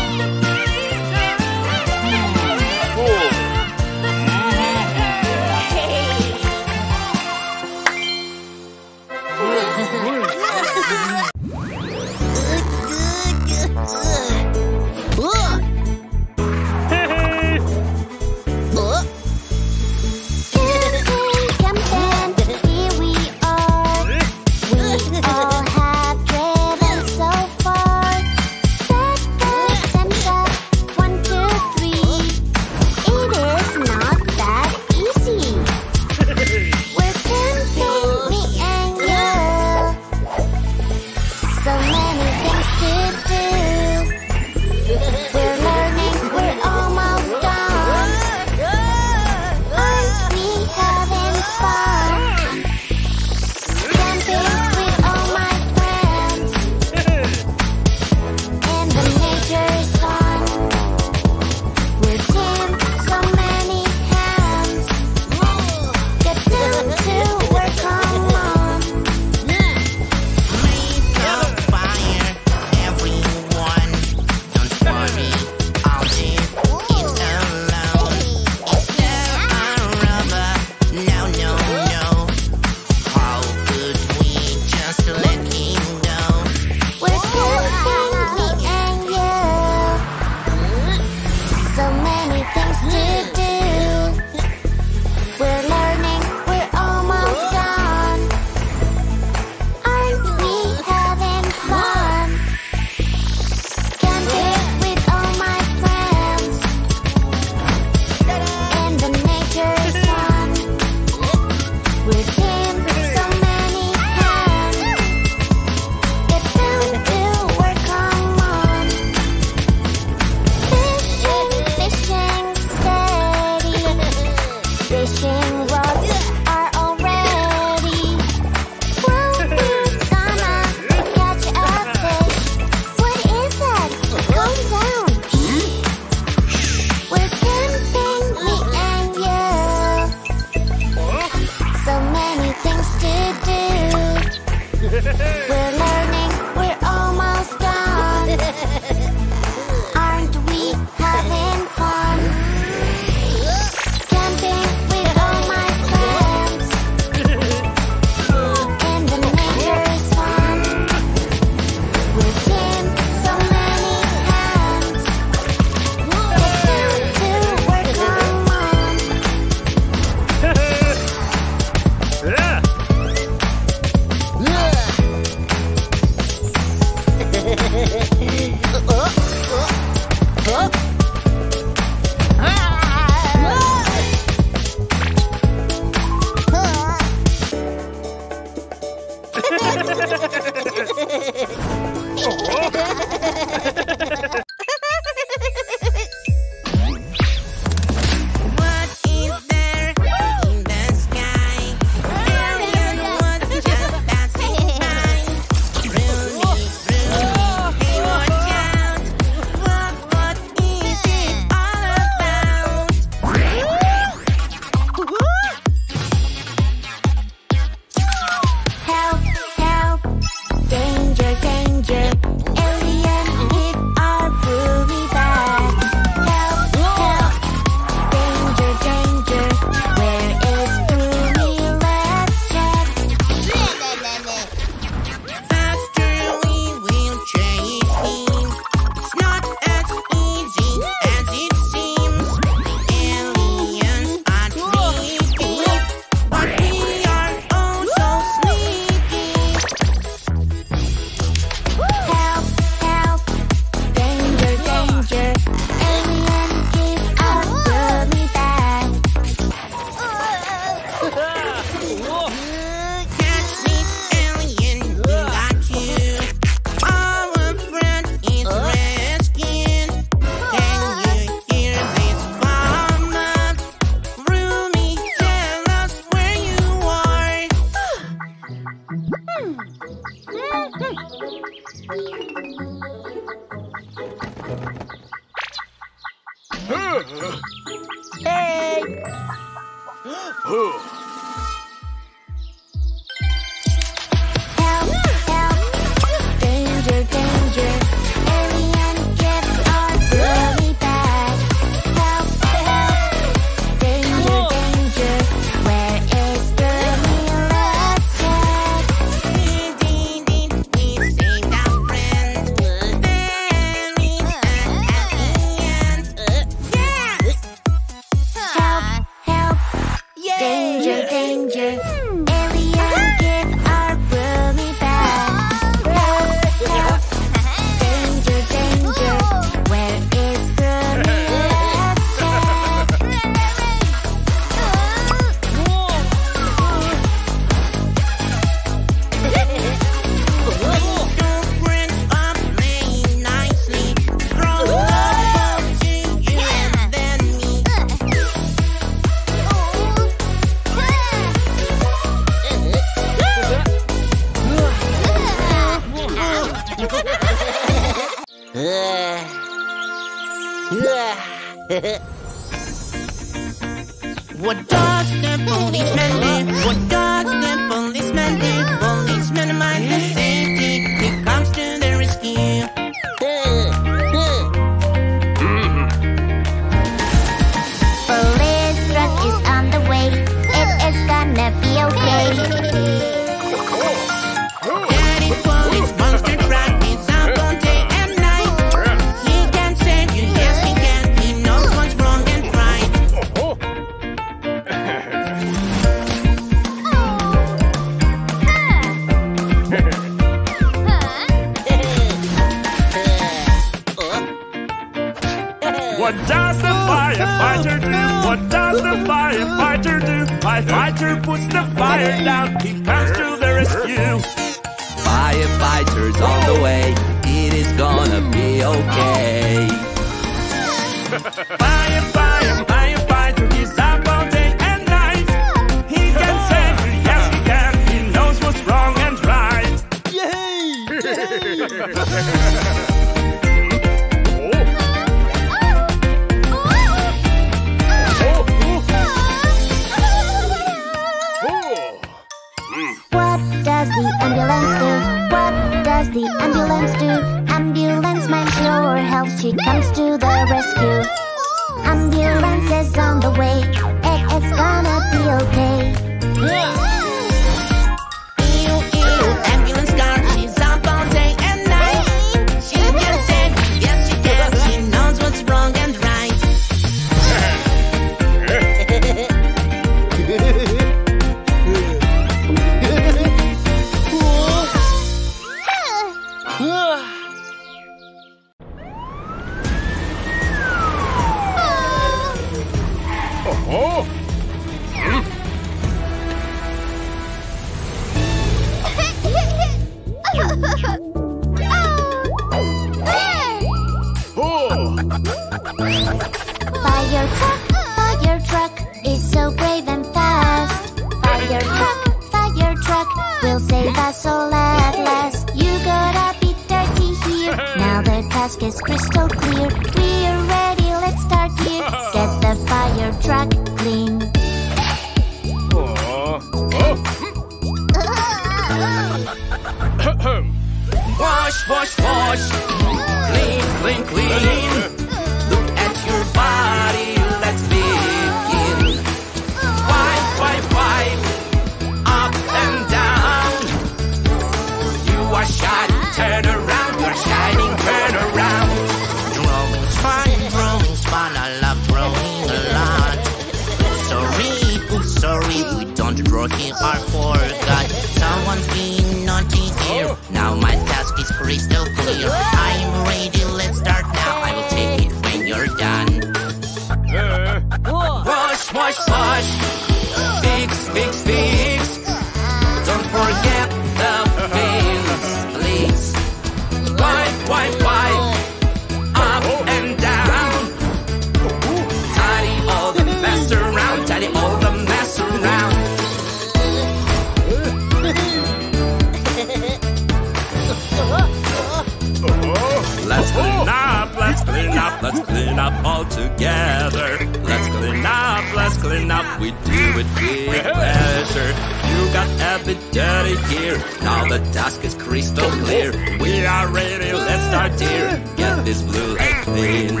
Let's clean up all together. Let's clean up we do it with pleasure. You got everybody here, now the task is crystal clear. We are ready, let's start here, get this blue light clean.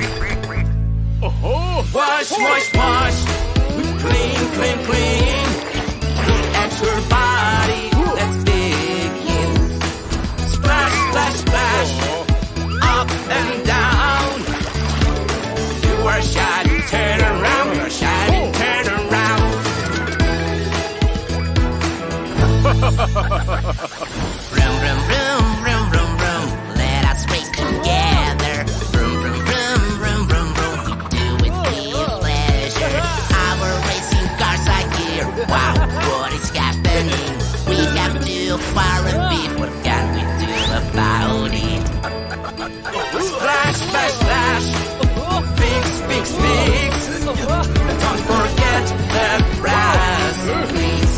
Wash, wash, wash, clean, clean, clean. At your body, let's begin. Splash, splash, splash, up and down. You are shiny, turn around, you are shiny, turn around. Vroom, vroom, vroom, vroom, vroom, vroom. Let us race together. Vroom, vroom, vroom, vroom, vroom, vroom. We do it with pleasure. Our racing cars are here. Wow, what is happening? We have to fire and beef. What can we do about it? Splash, splash, splash. Fix, fix. Don't forget the brass, please.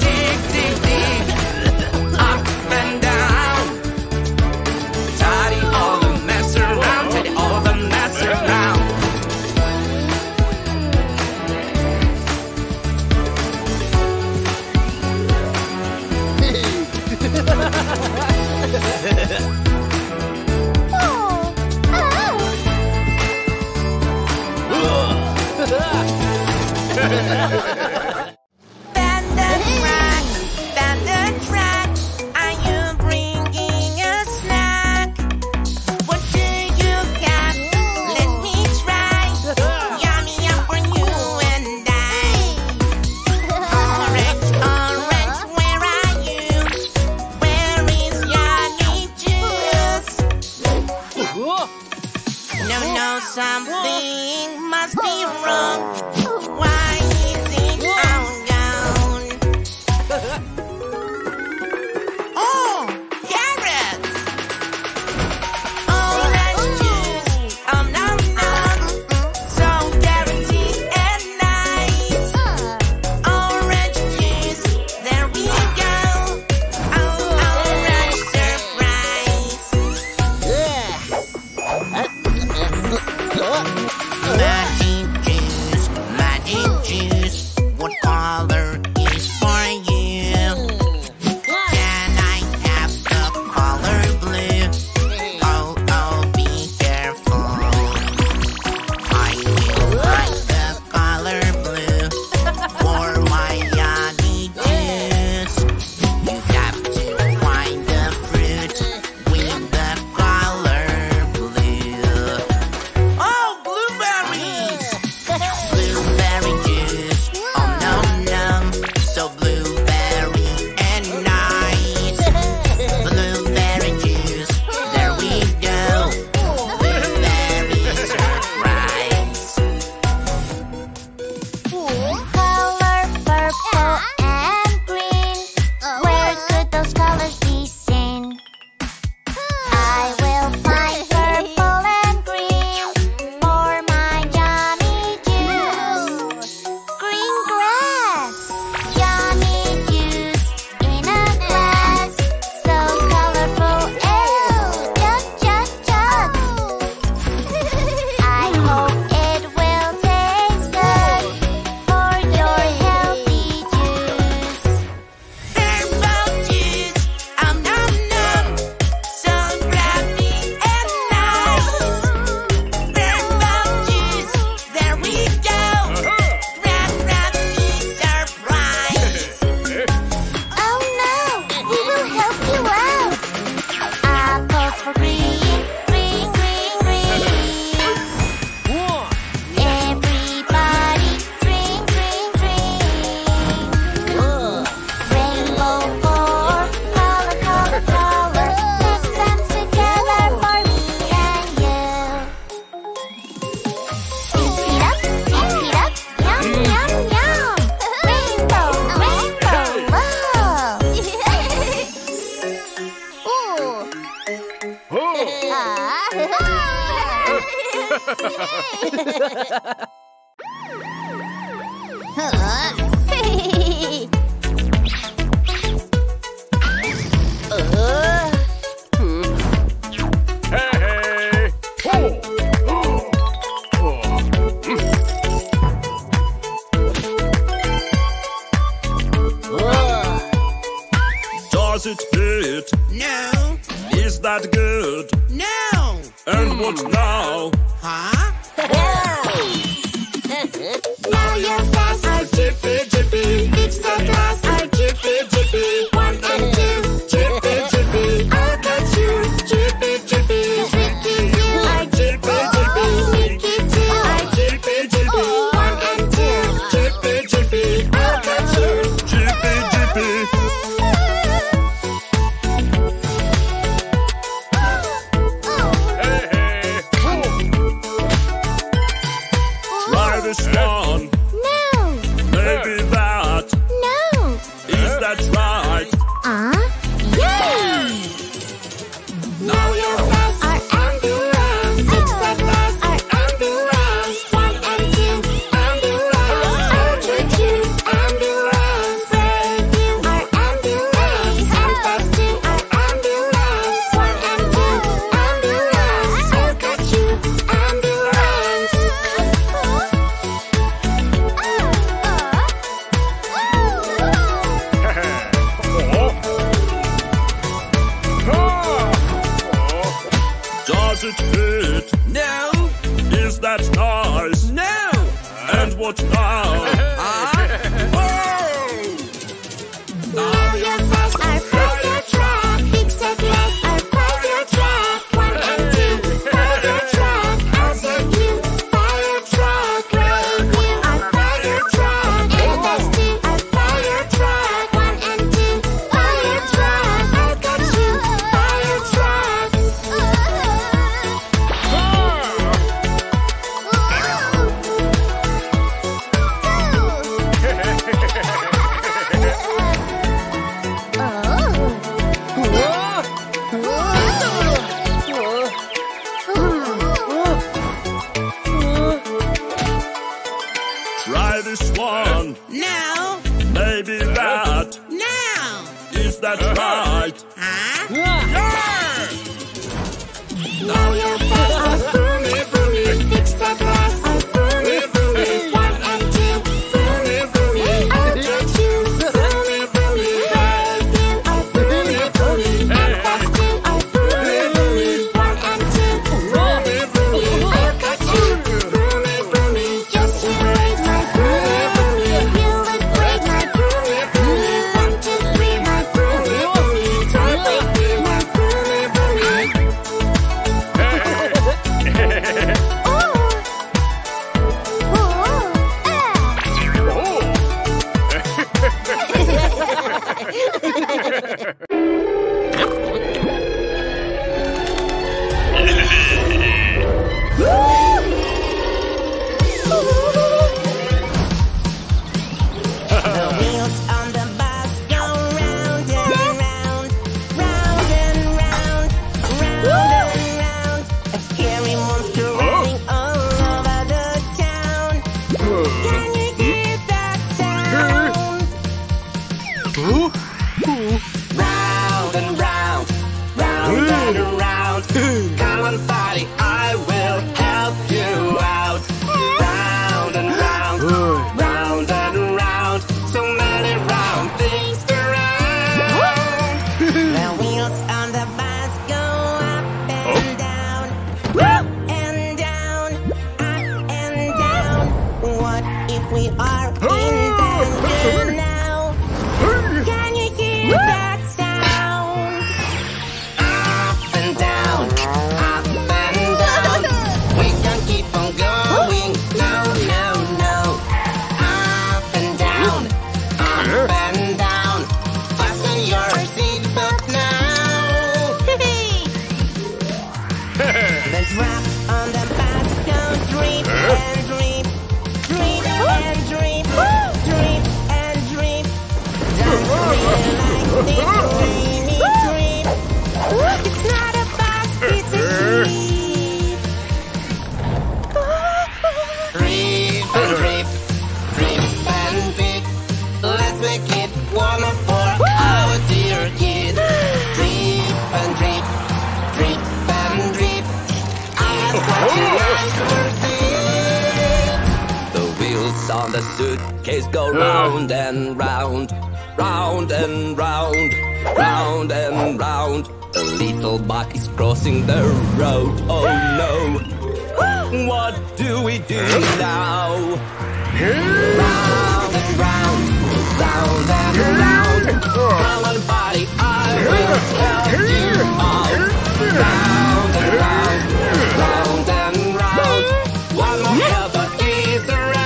Dig, dig, dig. Up and down. Tidy all the mess around. Tidy all the mess around. Down the track, are you bringing a snack? What do you got? Let me try. Yummy, yum for you and I. Orange, orange, where are you? Where is yummy juice? No, no, something must be wrong. Does it fit? No. Is that good? No. And what now? Huh? Now you're fast. Oh, jiffy, jiffy. It's the class. Oh, jiffy, jiffy. 1 and 2. Jiffy, jiffy. I'll catch you. Jiffy, jiffy. Tricky you. Oh, jiffy, jiffy. Sneaky too. Oh, jiffy, jiffy. 1 and 2. Jiffy, jiffy. I'll catch you. Jiffy, jiffy. round and round. A little bike is crossing the road. Oh no! What do we do now? Round and round, round and round. Come on, buddy, I will help you out. Round and round, round and round. One more helper is around.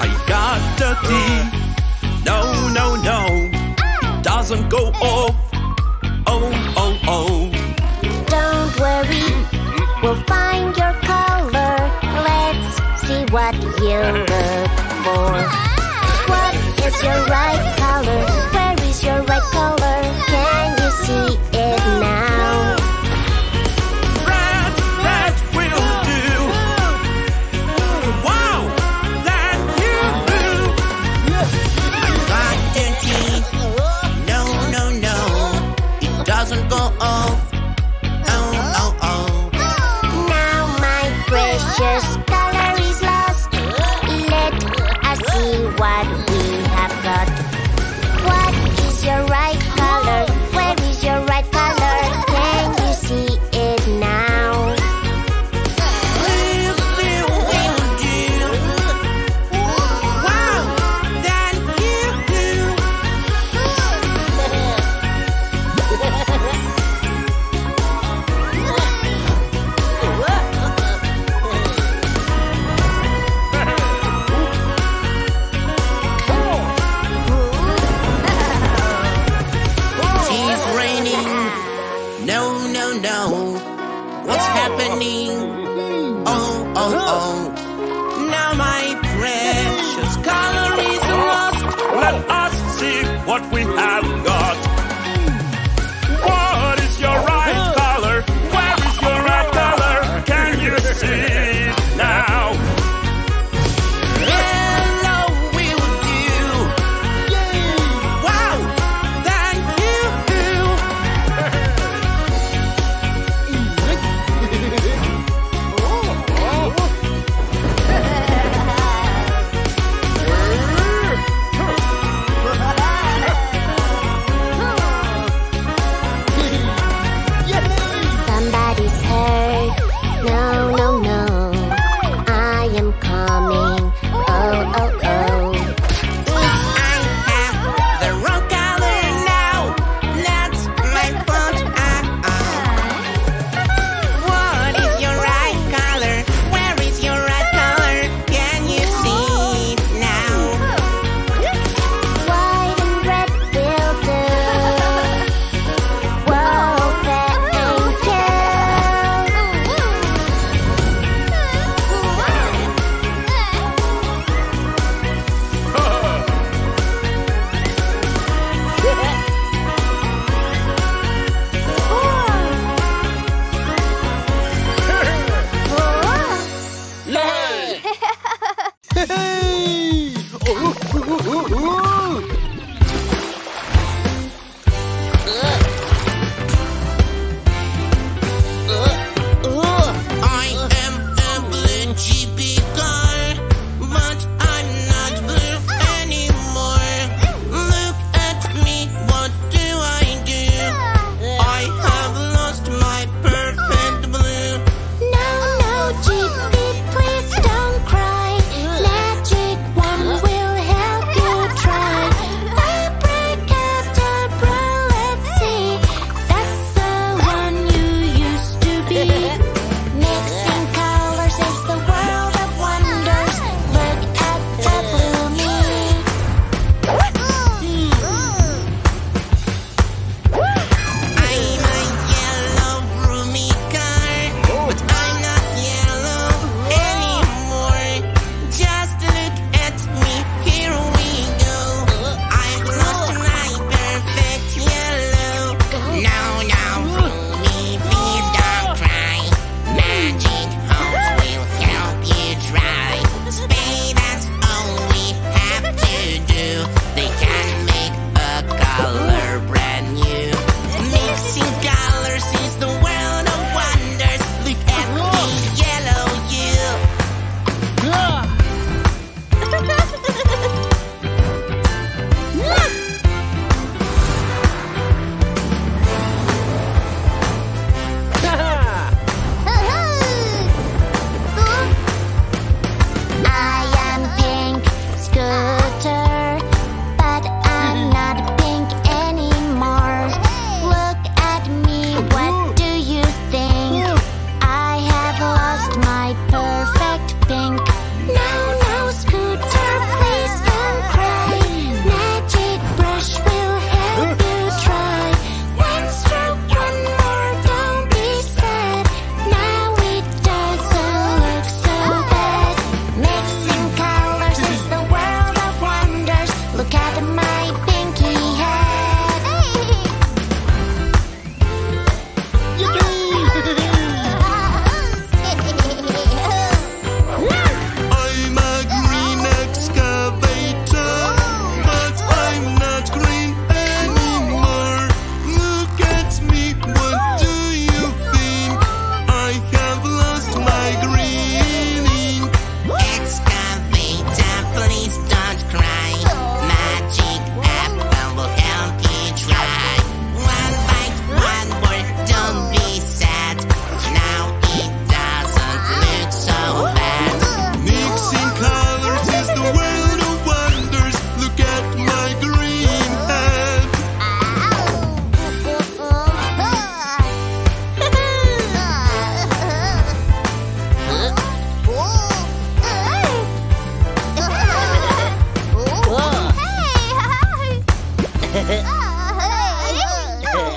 I got the tea. No, doesn't go off. Oh. Don't worry, we'll find your color. Let's see what you look for. What is your right color? Where is your right color? Can you see it now? Red will do. Wow, that you do. I got the tea. No, it doesn't go off. Beautiful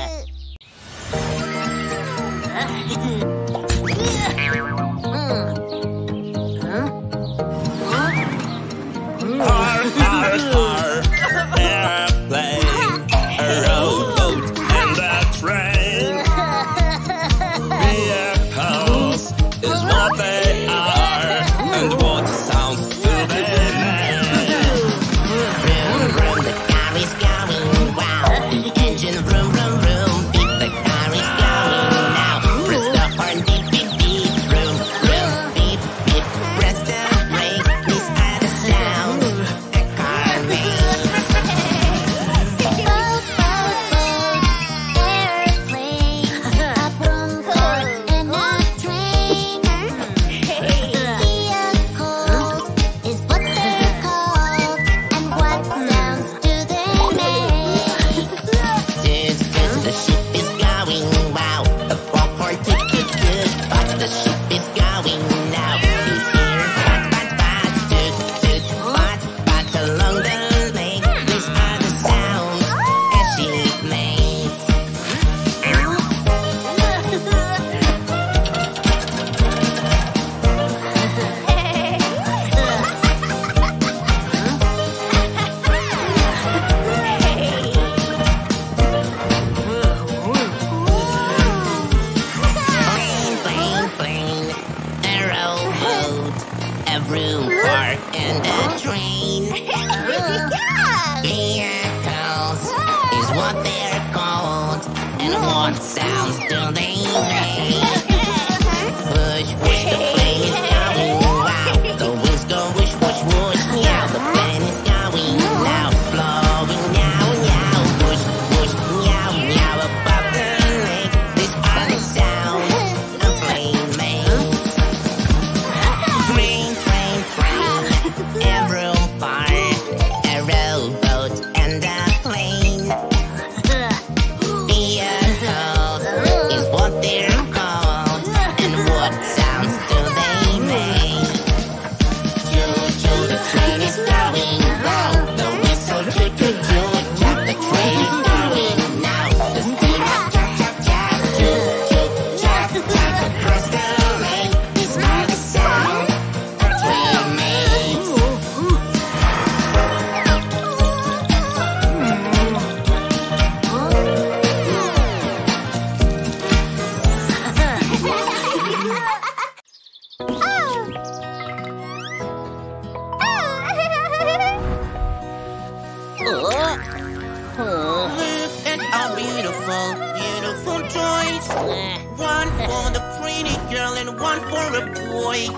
toys.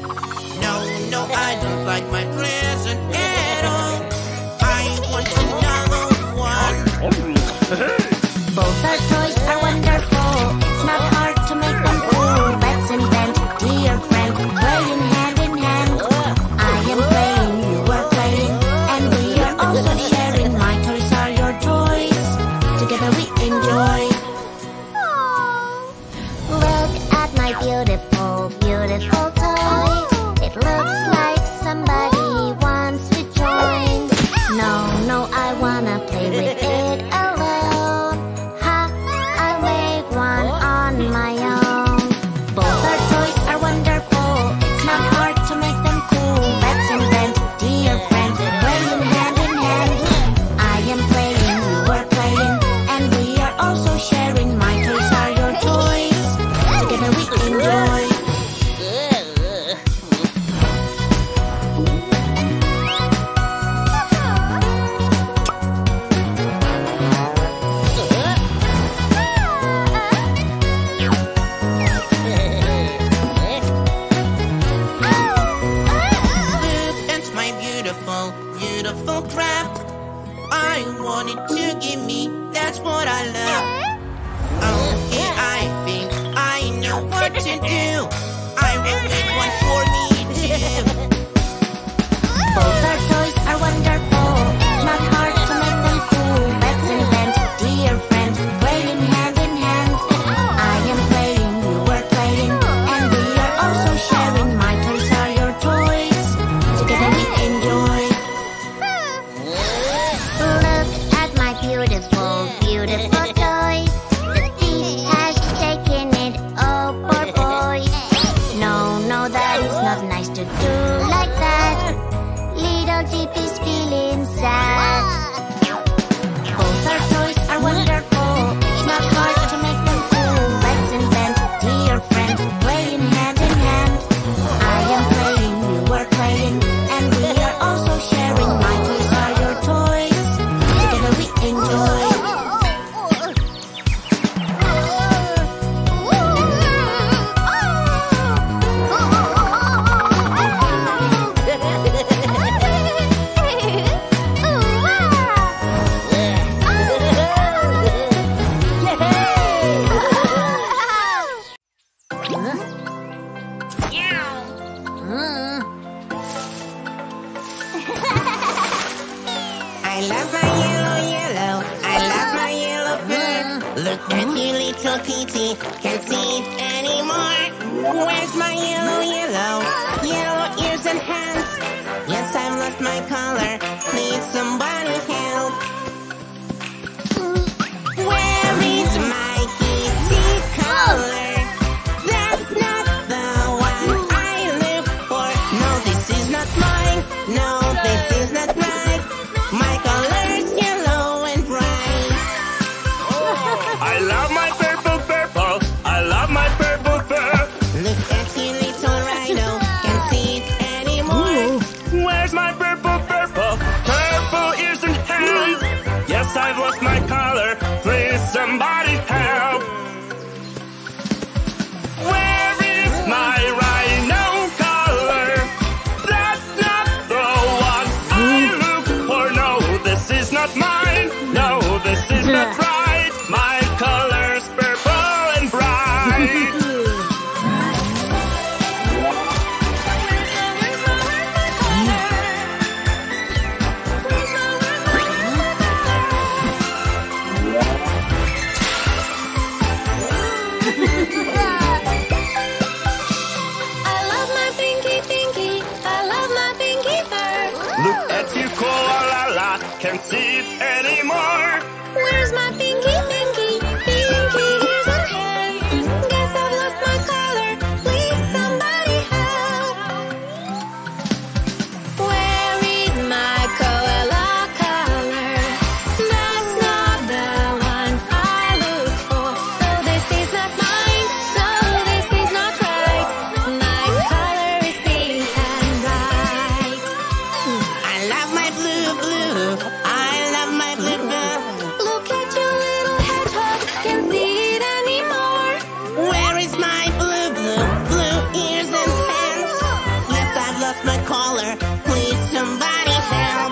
Look at me, little Petey, can't see it anymore. Where's my yellow ears and hands? Yes, I've lost my color, need somebody help. Where is my kitty color? That's not the one I live for. No, this is not mine, no, this is not right. My color's yellow and bright. I love my purple, purple, I love my purple fur. Look at you, little rhino, can't see it anymore. Where's my purple, purple, purple ears and hands? Yes, I've lost my color, please somebody help. Where is my rhino color? That's not the one I look for. No, this is not mine, no, this is not right. My color's purple and bright. I love my pinky, pinky. I love my pinky fur. Look at you, koala, can't see it anymore. Where's my pinky, pinky? Pinky ears and hands. Guess I've lost my color. Please somebody help. Where is my koala color? That's not the one I look for. No, this is not mine. No, this is not right. My color is pink and bright. I love my blue. I love my blue. Look at your little hedgehog, can't see it anymore. Where is my blue ears and hands? Yes, I've lost my color. Please somebody help.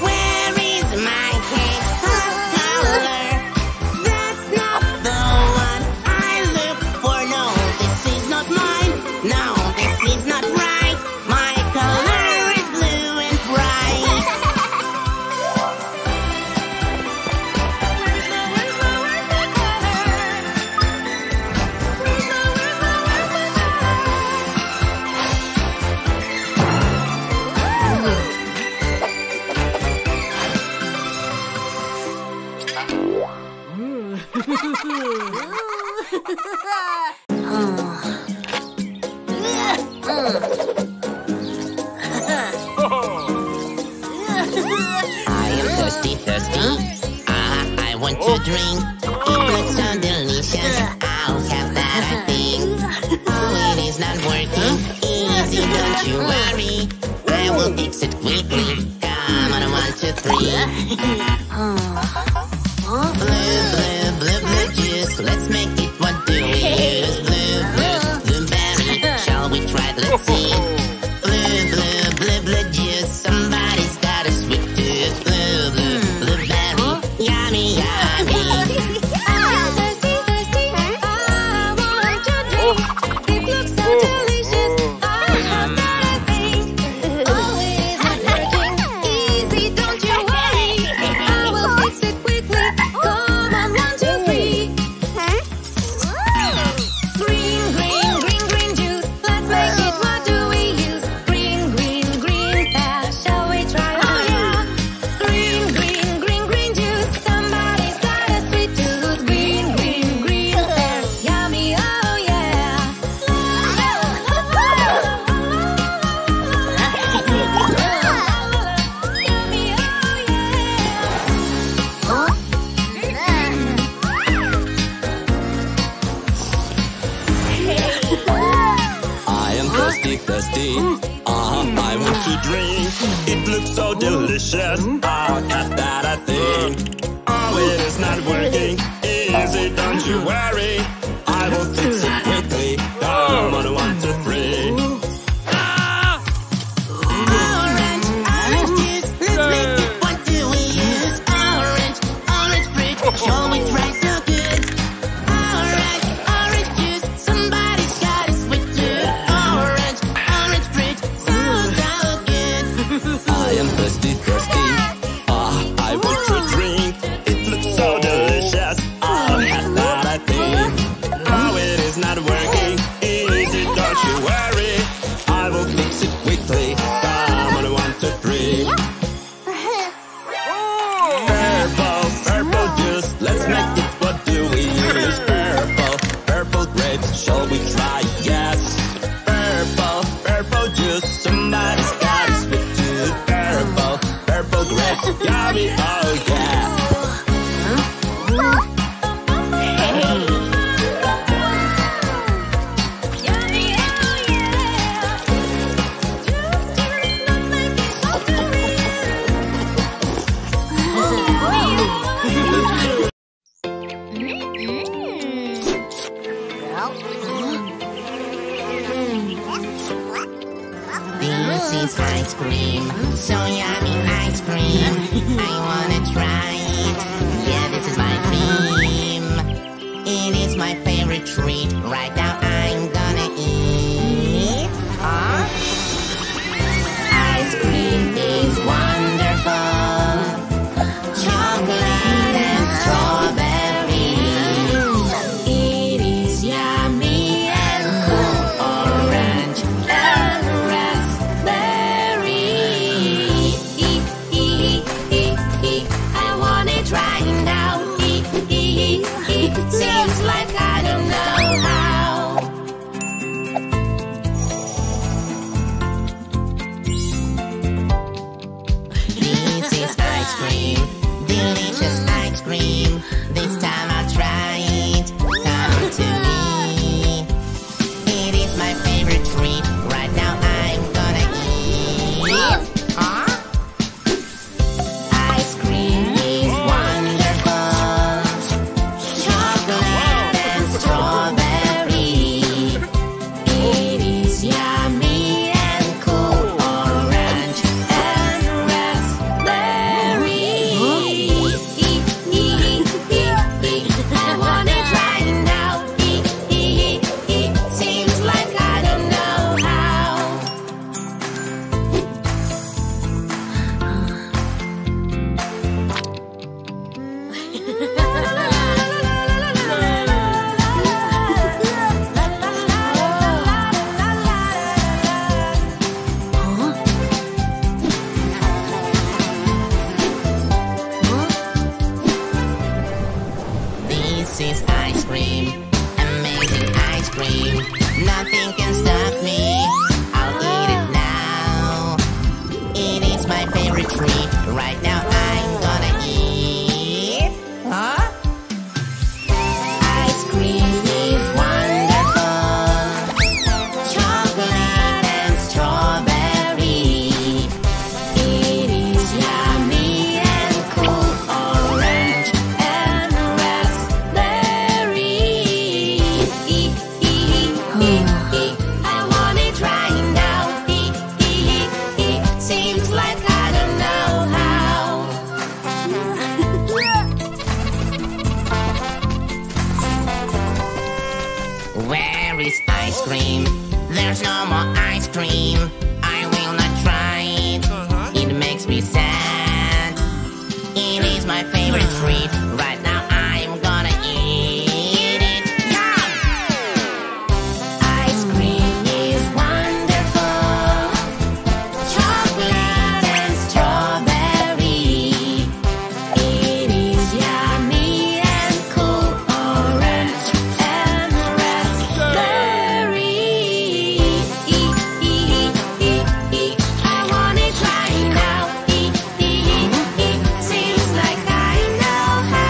Where is my hair color? That's not the one I look for. No, this is not mine. No, this is not right. My color is blue and bright. I am thirsty. I want to drink. It looks so delicious. I'll have that, I think. Oh, it is not working. Easy, don't you worry. I will fix it quickly. Come on, 1, 2, 3. Blue juice. Let's make it. What do we use? Blueberry. Shall we try it? Let's see. Blue juice. Somebody's got a sweet tooth. Blueberry. Yummy. I'm thirsty. I want to drink. It looks so delicious. I have got a thing. Oh, it is not working. Easy, don't you worry. I will fix it quickly. Come on, 1, 2, 3. Green juice. Let's make it. What do we use? Green path. Shall we try? Oh yeah. Green juice. Somebody's got a sweet tooth. Green pear. Yummy. Oh yeah. Yummy. Oh yeah. I am thirsty. I want to drink. It looks so delicious. I'll have that, I think. Oh, it is not working. Easy, don't you worry. I will fix it quickly. Come on, 1, 2, 3. Orange juice. Let's make it. What do we use? Orange fruit. Shall we try? So good. Orange juice. Somebody's got a sweet tooth. Orange fruit. So good. I am thirsty. I want to drink. It looks ice cream, so yummy ice cream. I wanna try it. Yeah, this is my dream. It is my favorite treat. Right now I'm gonna eat. Ice cream is wonderful. Chocolate and strawberry. It is yummy and cool. Orange and raspberry. I wanna try it now. It seems like I don't know how. This is ice cream. Delicious ice cream. This time I'll try it. Come to me. It is my favorite treat. Right now I'm gonna eat. Ice cream is wonderful. Chocolate and strawberry. It is yummy and cool. Orange and raspberry. I wanna try it now. It seems like I don't know how. This is ice cream, amazing ice cream. Nothing can stop me. I'll eat it now. It is my favorite treat. Right now I'm gonna eat. Ice cream is wonderful. Chocolate and strawberry. It is yummy and cool. Orange and raspberry. I wanna try it now. Seems like I don't know how. Where is ice cream? There's no more ice cream. I will not try it. It makes me sad. It is my favorite treat. Right now I'm gonna eat it. Ice cream is wonderful. Chocolate and strawberry. It is yummy and cool. Orange and raspberry. I wanna try it now. Seems like I know how.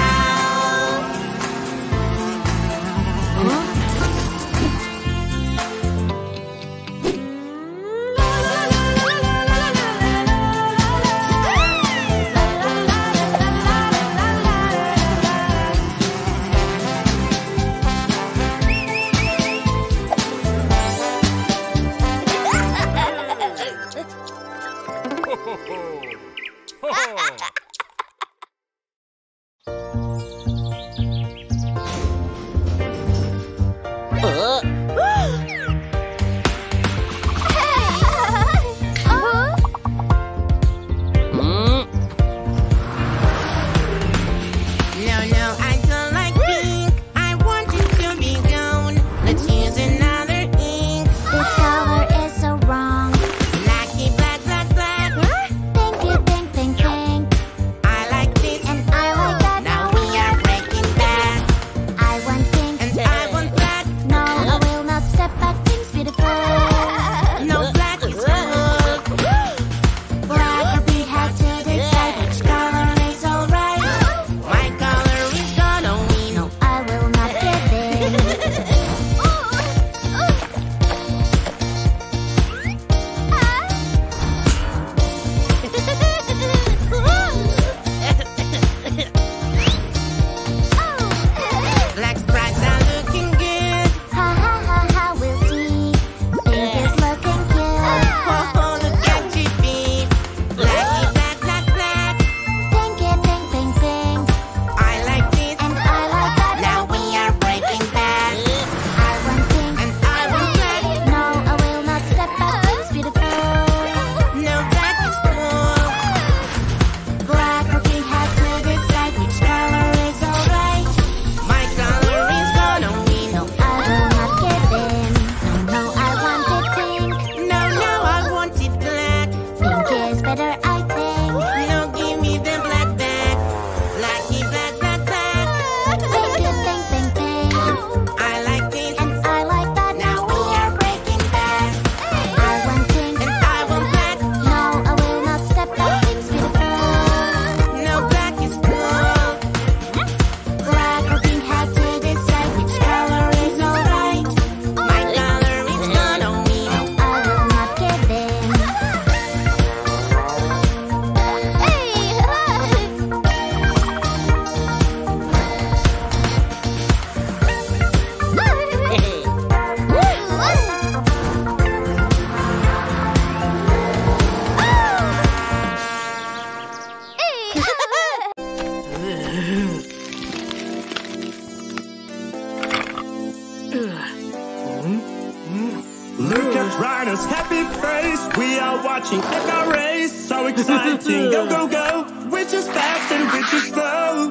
us happy praise. We are watching F.I. race, so exciting. Go, go, go. We're just fast and we're just slow.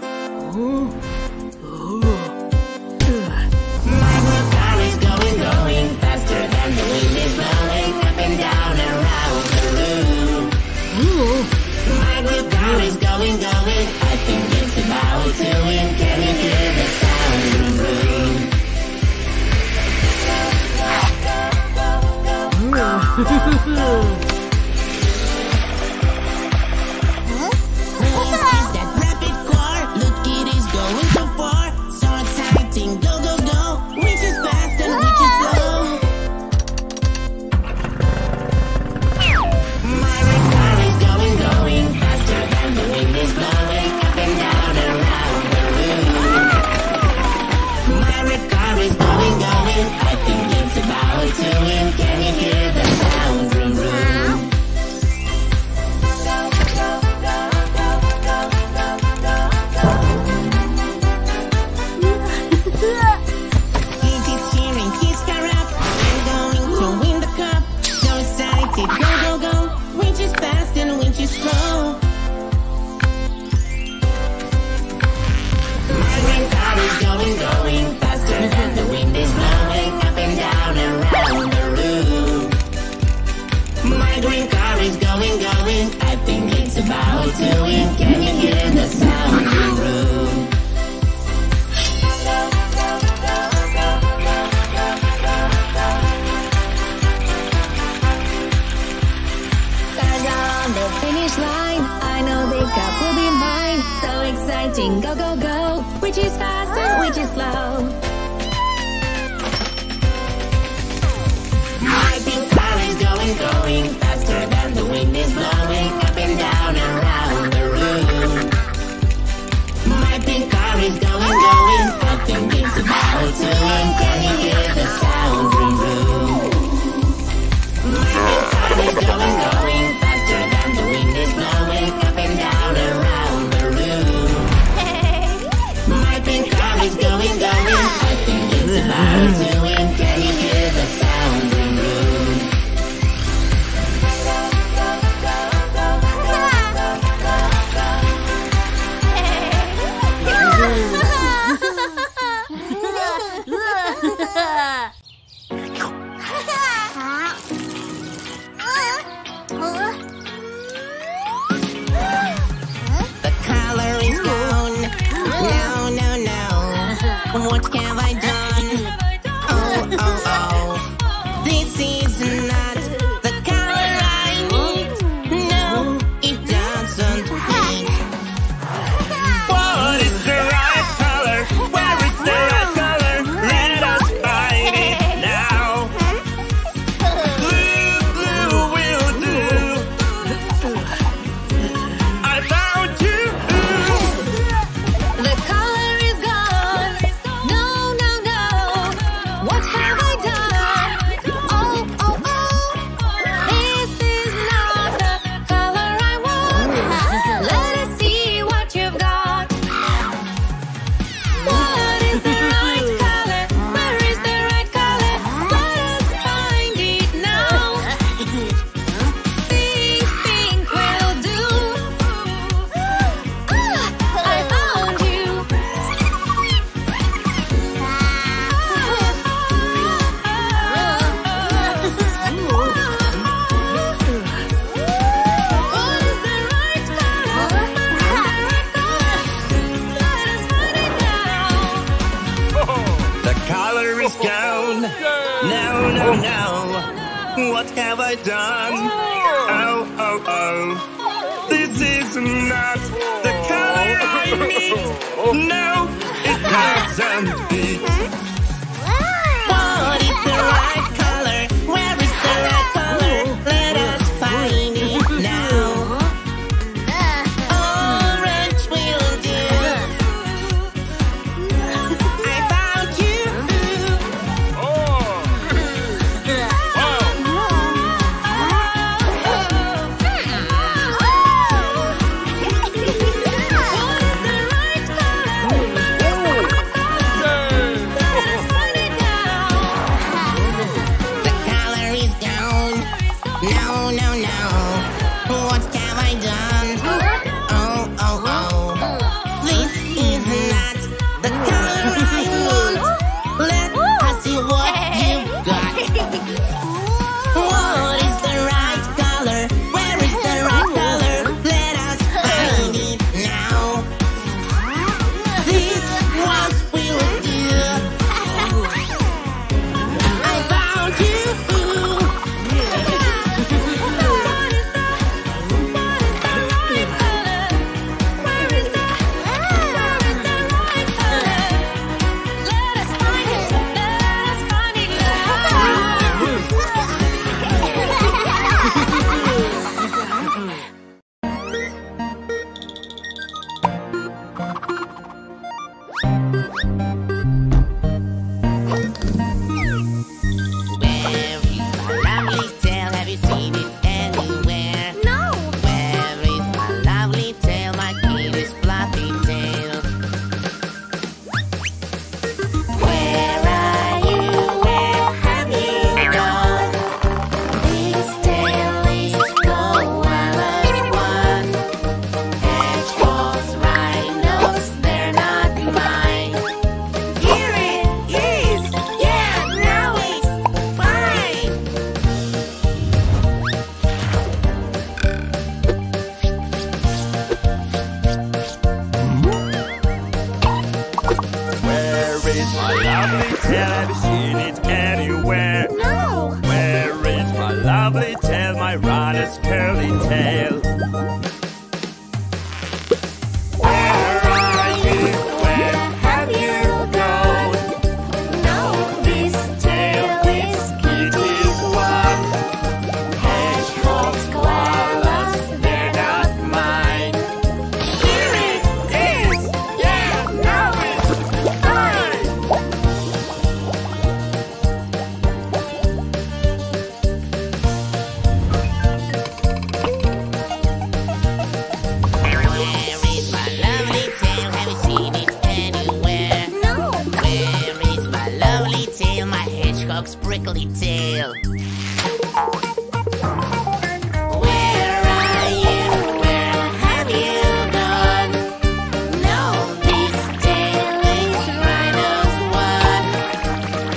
My world is going, going faster than the wind is blowing. Up and down and round the room. My world is going, going. I think it's about to win. Can you hear the sound in the room? Huh? What is that rapid car? Look, it is going so far. So exciting, go, go, go. Which is fast and which is slow. My car is going, going faster than the wind is blowing. Up and down and round the room. My car is going, going. I think it's about to win. Can you hear the go, go, go, which is fast and which is slow. My pink car is going, going faster than the wind is blowing. Up and down and round the room. My pink car is going, going. I think it's about to end. Can you hear the sound from the room? My pink car is going, going faster than the wind is blowing. Up and down and round. It's going, going, I think it's about to win. Can you hear the sound in the room? The color is moon. No, no, no. What have I done? Oh, oh, oh. This is not the color I need. No, it doesn't fit. What is the right color? Where is the right color? Let us find it now. Blue, blue will do. I found you. The color. What have I done? Oh, oh, oh. This is not the color I need. No, it doesn't fit. What is the right color? Where is the right color? Let us find it now. Orange will do. I found you. is my lovely tail? Have you seen it anywhere? No! Where is my lovely tail? My runner's curly tail? Where are you? Where have you gone? No, this tail is Kitty's one. Hedgehogs, koalas, they're not mine. Here it is! Yeah, now it's fine! Prickly tail. Where are you? Where have you gone? No, this tail is Rhino's one.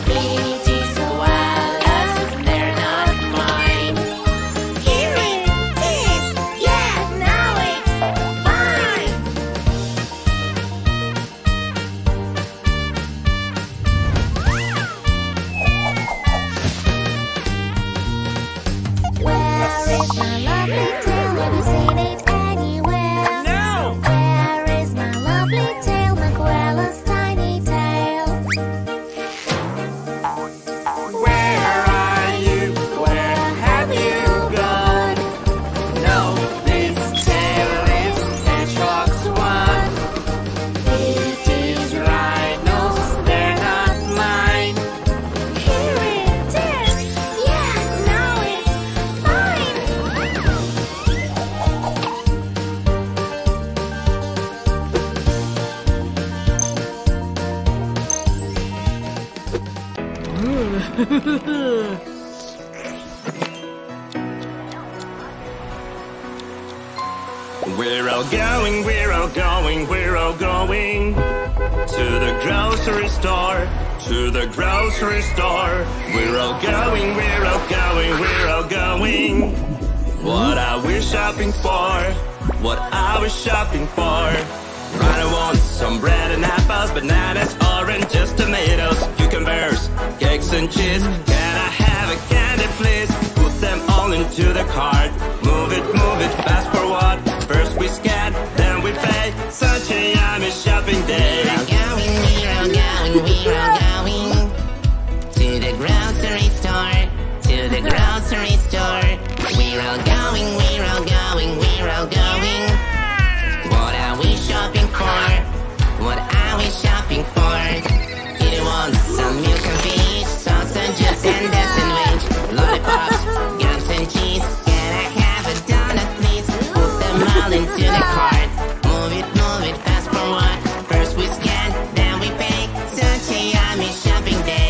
Kitties, koalas, they're not mine. Here it is! Yeah, now it's fine! Where is my lovely tail? Have you seen it anywhere? No! Where is my lovely tail? My koala's tiny tail. Where are you? Where have you gone? No, this tail is Hedgehog's one. It is Rhinos, they're not mine. Here it is! Yeah, now it's fine! We're all going, we're all going to the grocery store, to the grocery store. We're all going, we're all going, we're all going. What are we shopping for? What are we shopping for? Rhino wants some bread and apples, bananas, oranges, tomatoes, cucumbers, cakes and cheese. Can I have a candy, please? Put them all into the cart. Move it, fast forward. First we scan, then we pay. Such a yummy shopping day. We're all going, we're all going, we're all going to the grocery store, to the grocery store. We're all going, we're all going, we're all going. What are we shopping for? What are we shopping for? Kitty wants some milk and fish, sausages and a sandwich, lollipops, gums and cheese. Can I have a donut, please? All into the cart. Move it, fast forward. First we scan, then we pay. Such a yummy shopping day.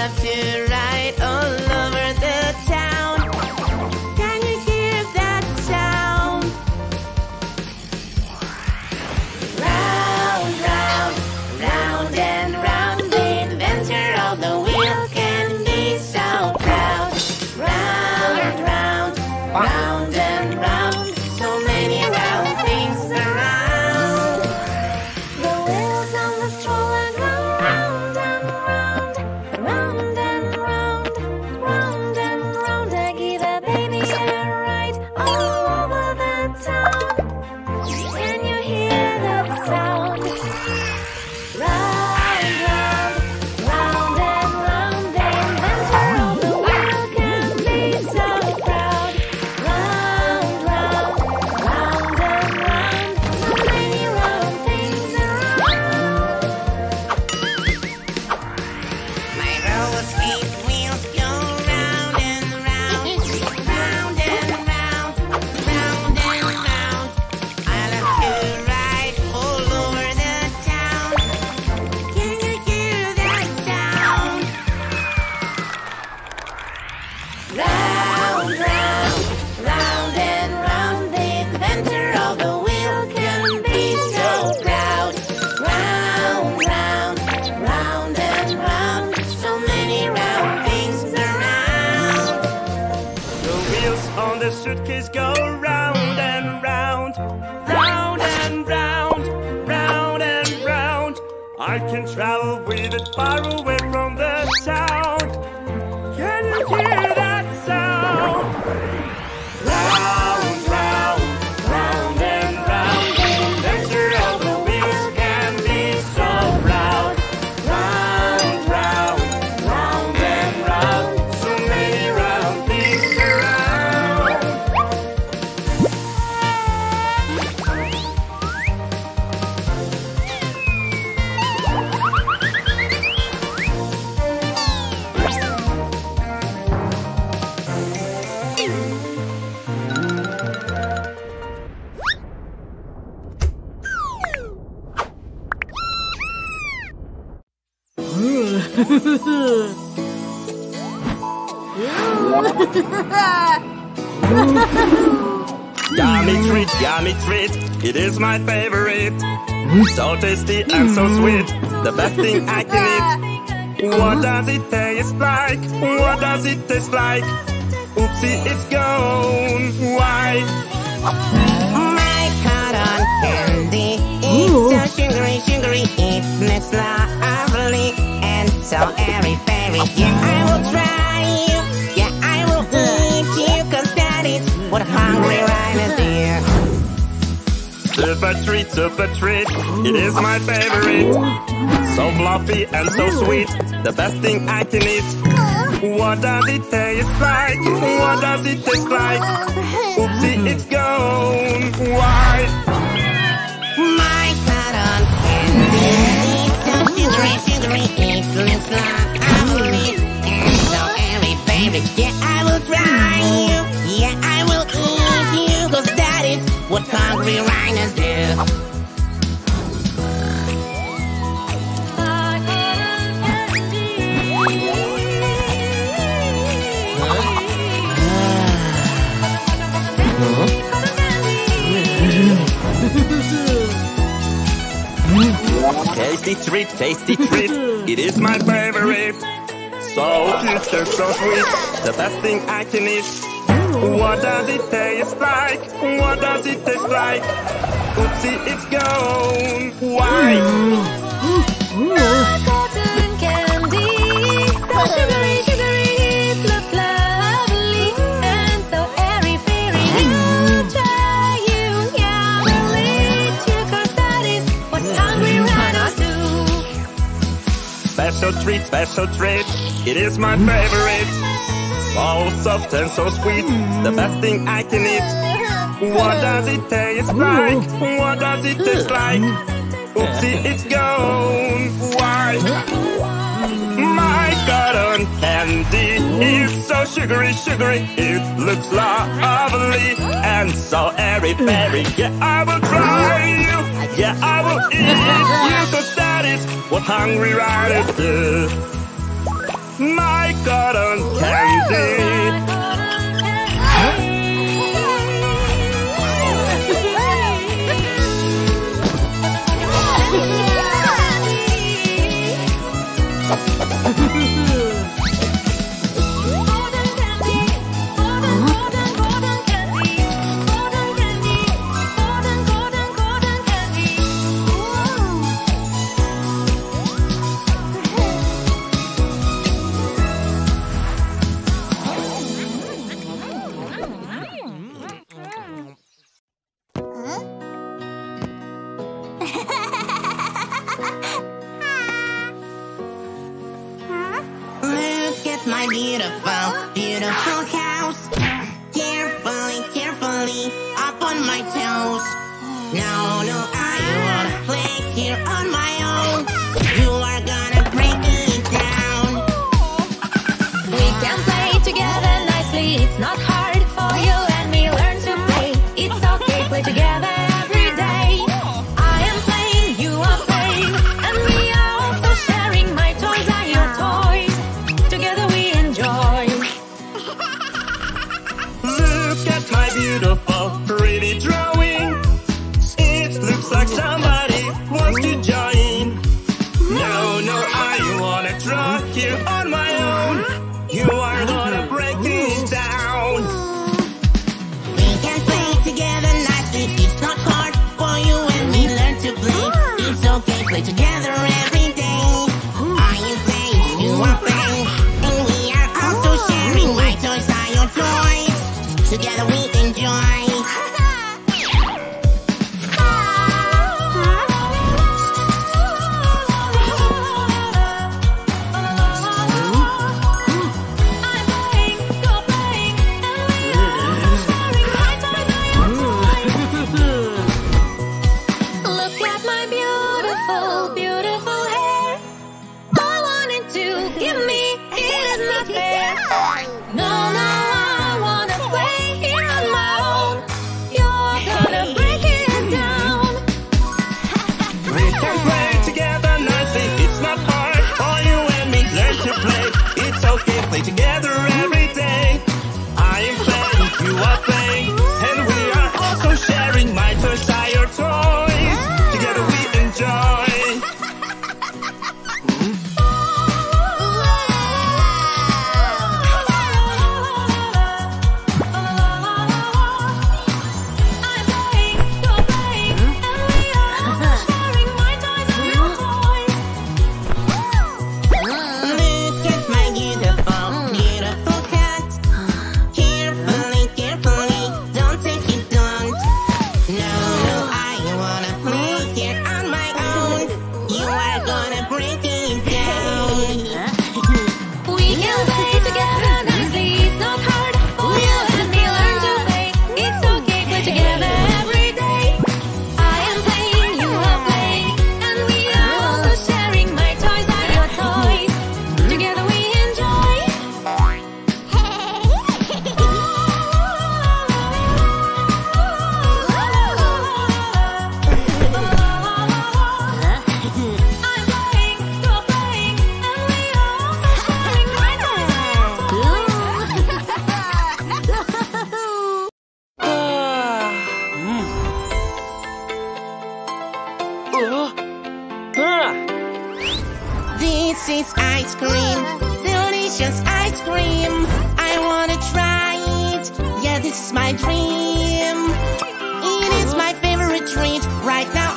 love to ride all over the town. Can you hear that sound? Round, round, round and round, the inventor of the wheel can be so proud. Round, round, round and round, so many round things around. The wheels on the stroller go round and round, round and round, round and round. I give a baby a ride all over the town. Can you hear that sound? Round, round, round and round, the inventor of the wheel can be so proud. Round, round, round and round, so many round things around. My roller skate wheels go round and round, round and round, round and round. I love to ride all over the town. Can you hear that sound? Round, round, round and round, the inventor of the wheel can be so proud. Round, round, round and round, so many round things around. The wheels on the suitcase go round and round, round and round, round and round. I can travel with it far away from the town. Can you hear that sound? Round, round, round and round, the inventor of the wheels can be so proud. Round, round, round and round, so many round things around. Yummy treat, yummy treat, it is my favorite. So tasty and so sweet, the best thing I can eat. What does it taste like? What does it taste like? Oopsie, it's gone. Why? My cotton candy, it's so sugary, sugary, it looks lovely and so airy, fairy. Yeah, I will try you. Yeah, I will eat you, 'cause that is what a hungry rhino dear. Super treat, it is my favorite. So fluffy and so sweet, the best thing I can eat. What does it taste like? What does it taste like? Oopsie, it's gone. Why? My cotton candy, it's so sugary, sugary, it looks lovely and so airy, baby. Yeah, I will try you. Yeah, I will eat you, 'cause that is what hungry rhinos do. Tasty treat, tasty treat, it is my favorite. So cute and so sweet, the best thing I can eat. What does it taste like? What does it taste like? Oopsie, it's gone. Why? My cotton candy, so sugary, sugary, it looks lovely and so airy, fairy. I'll try you, yeah, I'll eat you, 'cause that is what hungry rhinos do. Special treat, it is my favorite. So soft and so sweet, the best thing I can eat. What does it taste like? What does it taste like? Oopsie, it's gone. Why? My cotton candy is so sugary, sugary. It looks lovely and so airy, fairy. Yeah, I will try you. Yeah, I will eat you, 'cause that is what hungry rhinos do. my cotton candy. I want it right now.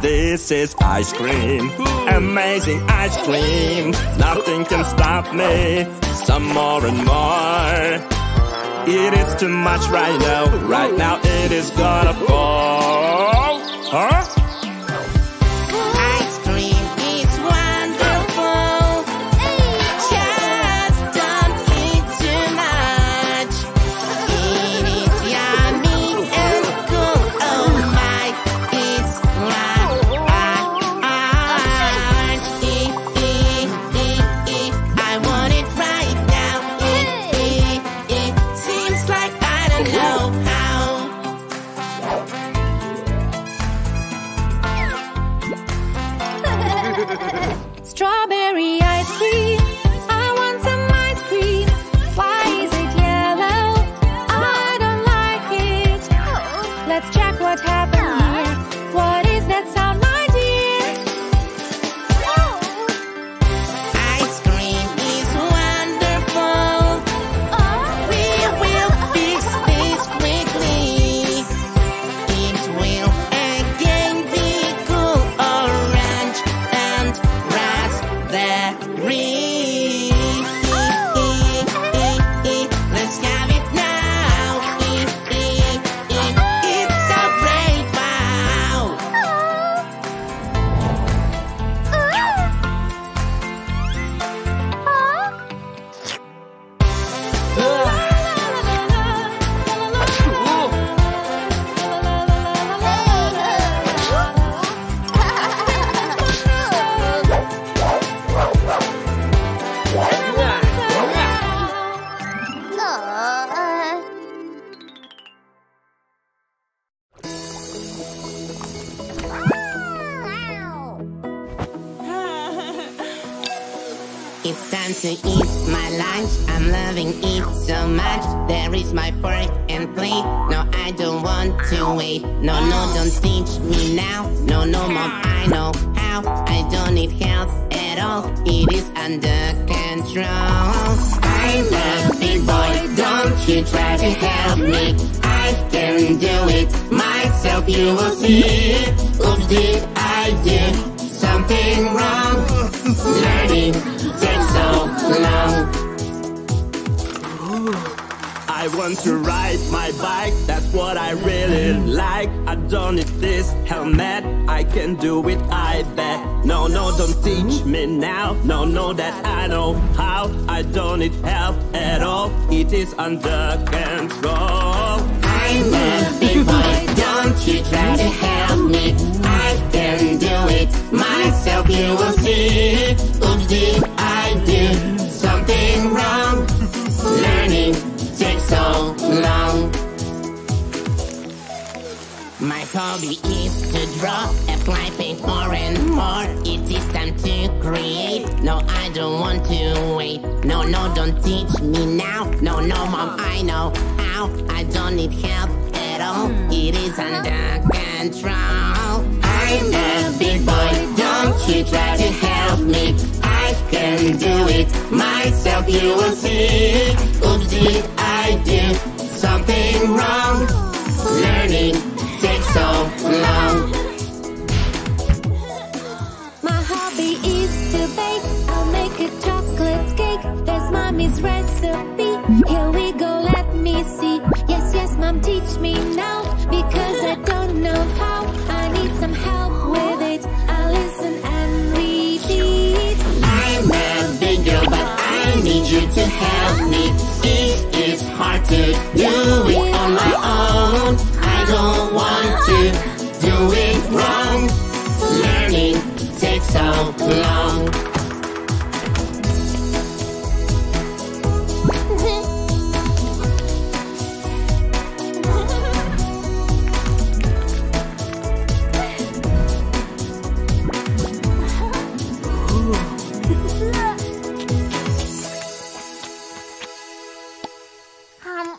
This is ice cream, amazing ice cream. Nothing can stop me, some more and more. It is too much right now it is gonna fall. Huh? Ice cream is wonderful. Just don't eat too much. It is yummy and cool. Oh my, it's I want it right now. It seems like I don't know how. Strawberry ice cream. I want some ice cream. Why is it yellow? I don't like it. Let's check what happened here. What is that sound, my dear? Ice cream is wonderful. We will fix this quickly. It will again be cool, orange and raspberry. Let's have it now. It's a brave wow. It's time to eat my lunch. I'm loving it so much. There is my fork and plate. No, I don't want to wait. No, don't teach me now. No, Mom, I know how. I don't need help at all. It is under control. I'm a big boy. Don't you try to help me. I can do it myself. You will see. Oops, did I do something wrong? Learning takes so long. I want to ride my bike, that's what I really like. I don't need this helmet, I can do it, I bet. No, don't teach me now. No, that I know how. I don't need help at all. It is under control. I'm a big boy, don't you try to help me. I can do it myself, you will see. Oops, did I do something wrong? Learning takes so long. My hobby is to draw, apply paint more and more. It is time to create. No, I don't want to wait. No, don't teach me now. No, Mom, I know how. I don't need help at all. It is under control. I'm a big boy, don't you try to help me. I can do it myself, you will see. Oops, did I do something wrong? Learning takes so long. My hobby is to bake. I'll make a chocolate cake. There's Mommy's recipe. Here we go, let me see. Yes, Mom, teach me now. Because I don't know how. I need some help with it. I'll listen and repeat. I'm a big girl, but I need you to help me. It is hard to do it on my own. I don't want to do it wrong. Learning takes so long. The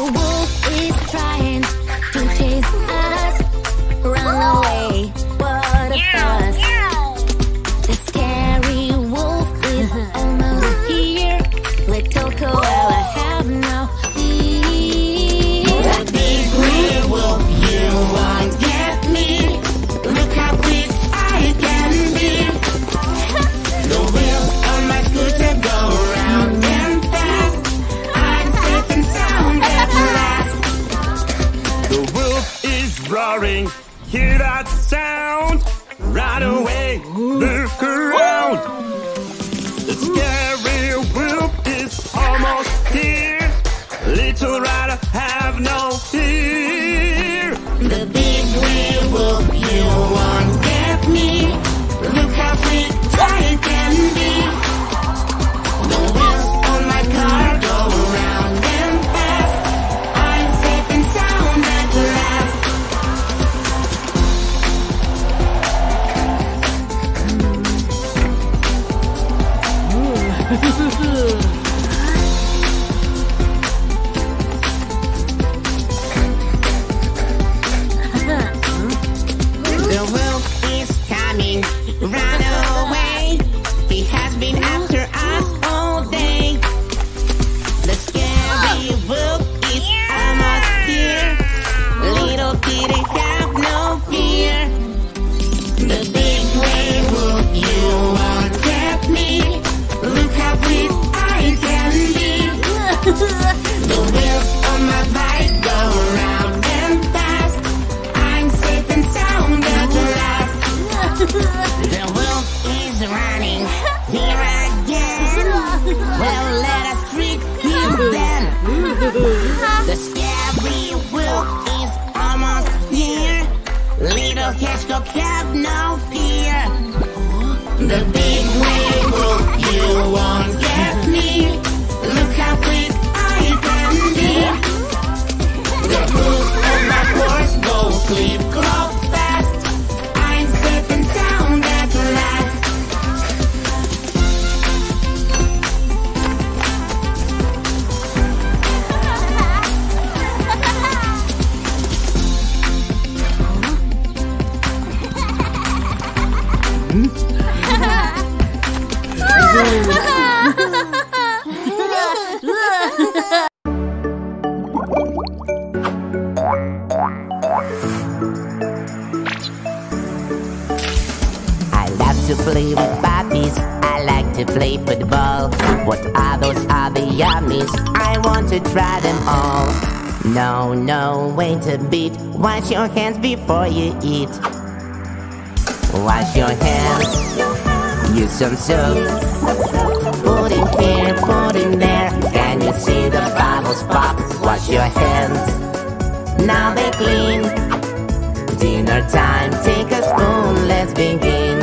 wolf is coming, run away. He has been Here again. Well, let us trick him then. The scary wolf is almost here. Little Hedgehog, have no fear. The big way wolf, you won't get me. Look how quick I can be. The hooves of my horse go flip flop fast. I'm safe and sound at last. I love to play with puppies. I like to play football. What are those other yummies? I want to try them all. No, no, wait a bit. Wash your hands before you eat. Wash your hands. Use some soap. Put it here, put it there. Can you see the bubbles pop? Wash your hands, now they're clean. Dinner time, take a spoon, let's begin.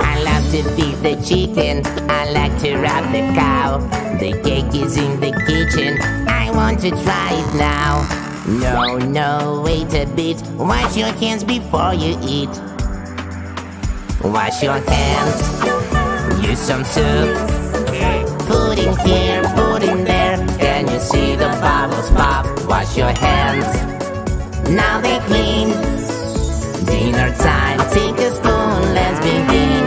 I love to feed the chicken, I like to rub the cow. The cake is in the kitchen, I want to try it now. No, no, wait a bit. Wash your hands before you eat. Wash your hands. Use some soup. Put in here, put in there. Can you see the bubbles pop? Wash your hands, now they're clean. Dinner time, take a spoon, let's begin.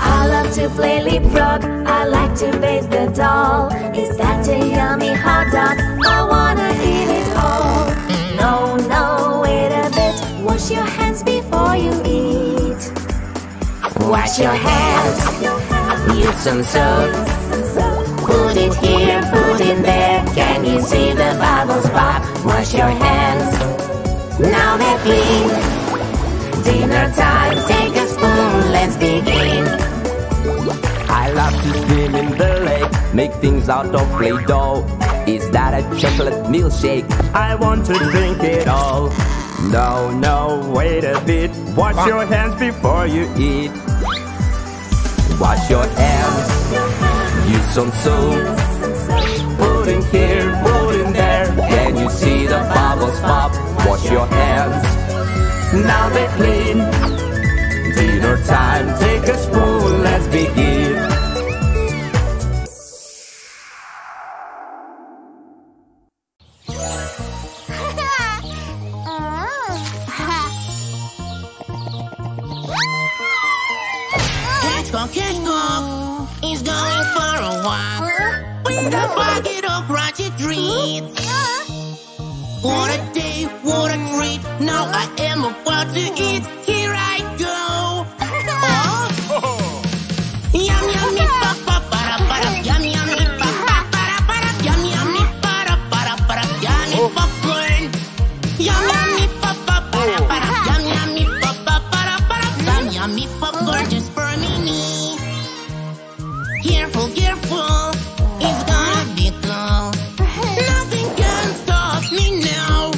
I love to play leapfrog. I like to raise the doll. Is that a yummy hot dog? I wanna eat it all. No, no, wait a bit. Wash your hands before you eat. Wash your hands, use some soap. Put it here, put it there. Can you see the bubbles pop? Wash your hands, now they're clean. Dinner time, take a spoon, let's begin. I love to swim in the lake, make things out of Play-Doh. Is that a chocolate milkshake? I want to drink it all. No, no, wait a bit. Wash your hands before you eat. Wash your hands. Use some soap. Put in here, put in there. Can you see the bubbles pop? Wash your hands, now they're clean. Dinner time, take a spoon, let's begin. Is going for a walk with a bucket of rocket treats. What a day, what a treat. Now I am about to eat. Here I go. Oh. Yum, yummy, pa pa pa ra pa ra. Yum, yummy, pa pa pa ra pa ra. Yum, yummy, pa ra pa ra pa ra. Yummy popcorn. Yum, yummy, pa pa pa ra pa ra. Yum, yummy, pa pa pa ra pa ra. Yum, yummy popcorn just for me. Careful, careful, it's gonna be cool. Nothing can stop me now.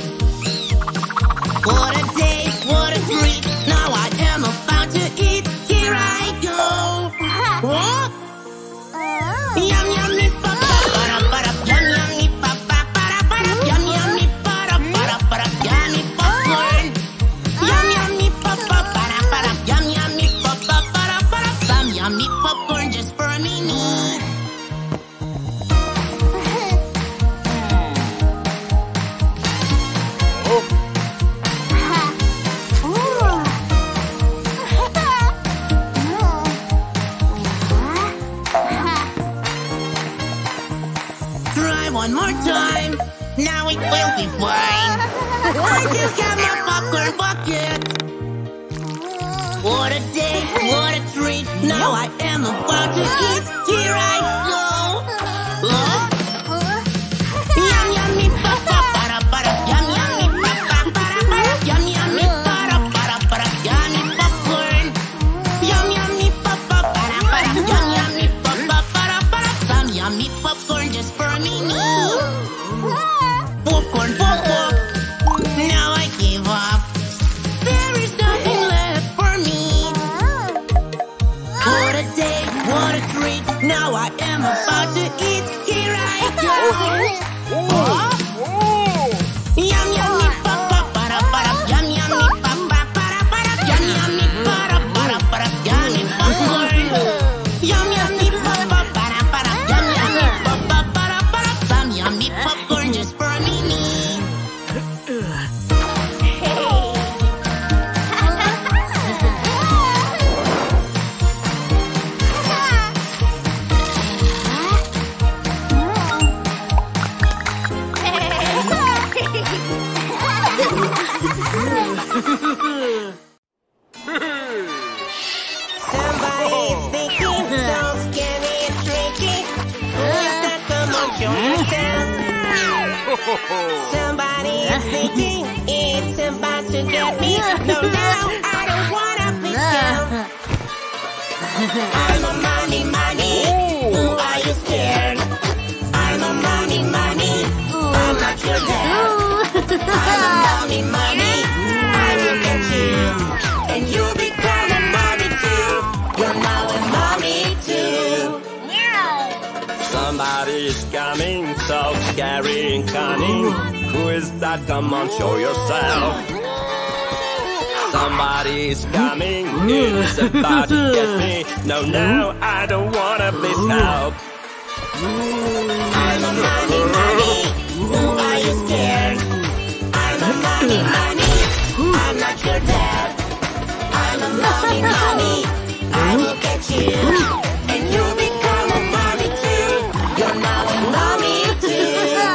What a day, what a treat. Now I am about to eat. Here I go. What? Yum, yummy, pa pa para para. Yum, yummy, pa pa para para. Yum, yummy, para para para. Yummy popcorn. Yum, yummy, pa pa para para. Yum, yummy, pa pa para para. Some yummy popcorn just for me. One more time, now it will be fine. I do have my popcorn bucket. What a day, what a treat. Now I am about to eat. Here I go. Yum, yummy, pa pa para para. Yum, yummy, pa pa para para. Yum, yummy, para para para. Yummy popcorn. Yum, yummy. am about to eat. Here I go. Yum yummy pa pa para para. Yum yummy pa pa para para. Yum yummy para para para. Yummy popcorn. Yum yummy pa pa para para. Yum yummy pa pa para para. Some yummy popcorn just for me. Somebody's thinking so scary and tricky. Is that the monkey sound? Somebody is thinking it's about to get me. No, I don't wanna be down. I'm a money, money. Ooh, are you scared? I'm a money, money. I'm not your dad. I'm a money, money. I look at you, and you become a mommy too. You're now a mommy too. Yeah.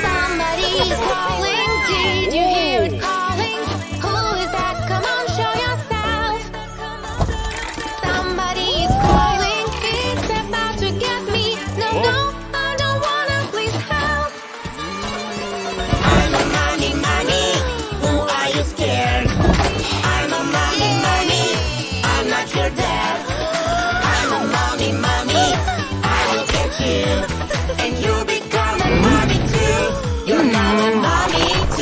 Somebody's coming, so scary and cunning. Who is that? Come on, show yourself. Somebody's coming, it's about to get me. No, no, I don't wanna be helped. I'm a mommy, mommy. Who are you scared? Mommy, mommy, I'm not your dad. I'm a mommy, mommy. I look at you, and you become a mommy too. You're now a mommy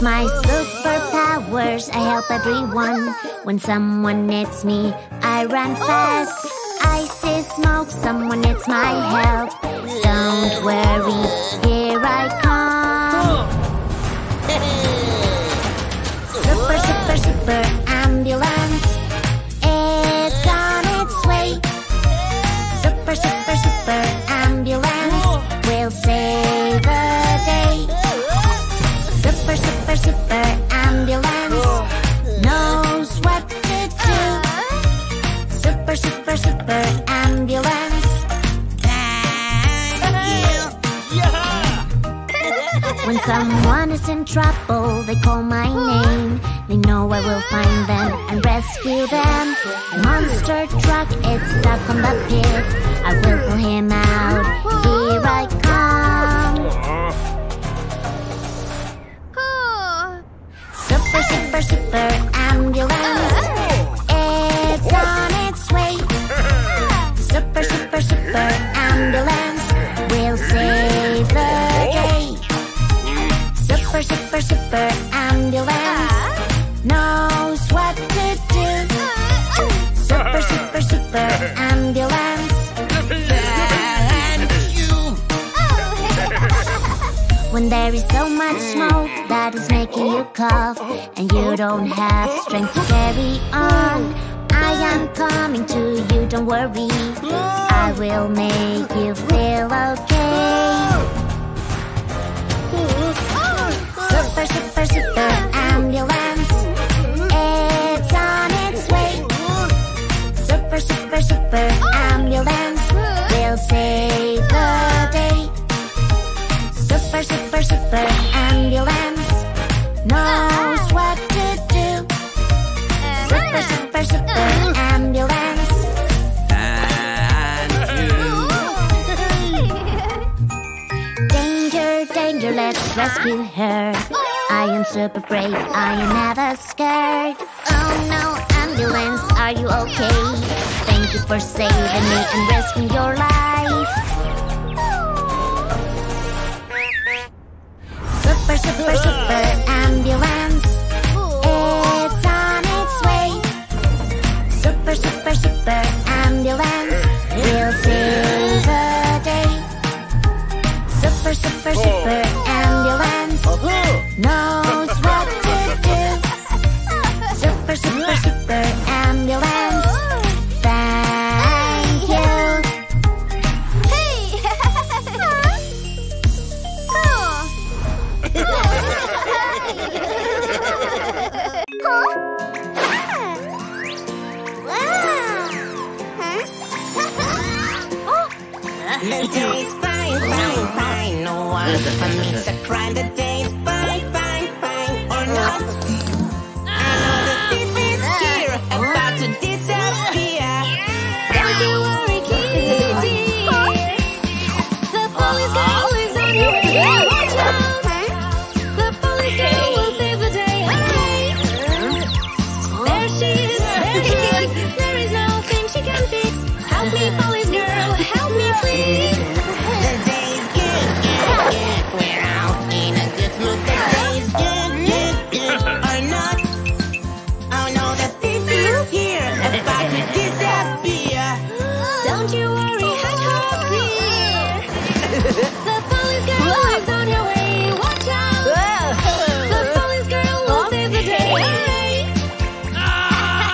With my superpowers, I help everyone. When someone hits me, I run fast. Ice is smoke, someone needs my help. Don't worry, here I come. Super, super, super ambulance. It's on its way. Super, super, super ambulance. We'll save the day. Super, super, super ambulance knows what to do. Super, super, super ambulance. Thank you. When someone is in trouble, they call my name. They know I will find them and rescue them. The monster truck, it's stuck on the pit. I will pull him out. Here I come. Super, super, super ambulance. It's on its way. Super, super, super ambulance. We'll save the day. Super, super, super ambulance knows what to do. Super, super, super ambulance. When there is so much smoke that is making you cough, and you don't have strength to carry on, I am coming to you, don't worry. I will make you feel okay. Super, super, super ambulance. It's on its way. Super, super, super ambulance. We'll save the day. Super, super, super ambulance knows what to do. Super, super, super ambulance. Danger, danger, let's rescue her. I am super brave, I am never scared. Oh no, ambulance, are you okay? Thank you for saving me and risking your life. Super, super, super ambulance. It's on its way. Super, super, super ambulance. We'll save the day. Super, super, super ambulance knows what to do. Super, super, super ambulance. Thank you. The day's fine, fine, fine. No one commits a crime. The day's fine, fine, fine. Or not. Another thief is here, about to disappear. Don't you worry, kitty. The police girl is on your way. Watch out. The police girl will save the day. There she is, there she is. There is nothing she can fix. Help me, police girl, help me please. The day's good, good, good. We're out in a good mood. The day's good, good, good. Or not. Oh no, the thief is here, about to disappear. Don't you worry, hide, hide, clear. The police girl is on her way, watch out. The police girl will save the day.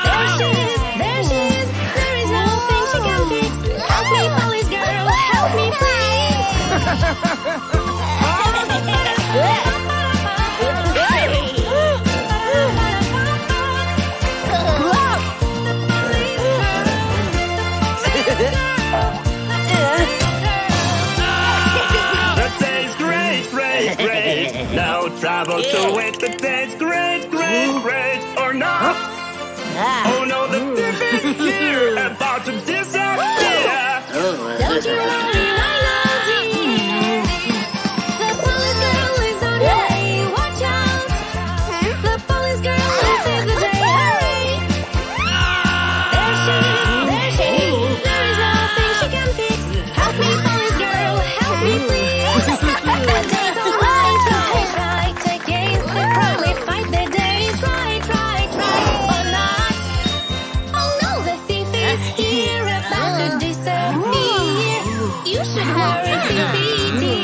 There she is, there she is. There is nothing she can fix. Help me, police girl, help me please. The day's great, great, great. No trouble to wait. The day's great, great, great. Or not. Oh no, the thief is here, about to disappear. Don't you worry, my lovey. The police girl is on her way. Watch out. The police girl will save the day. There she is. There she is. There is nothing she can fix. Help me, police girl. Help me, please. The day's alright. The day's right against the police. Baby deer.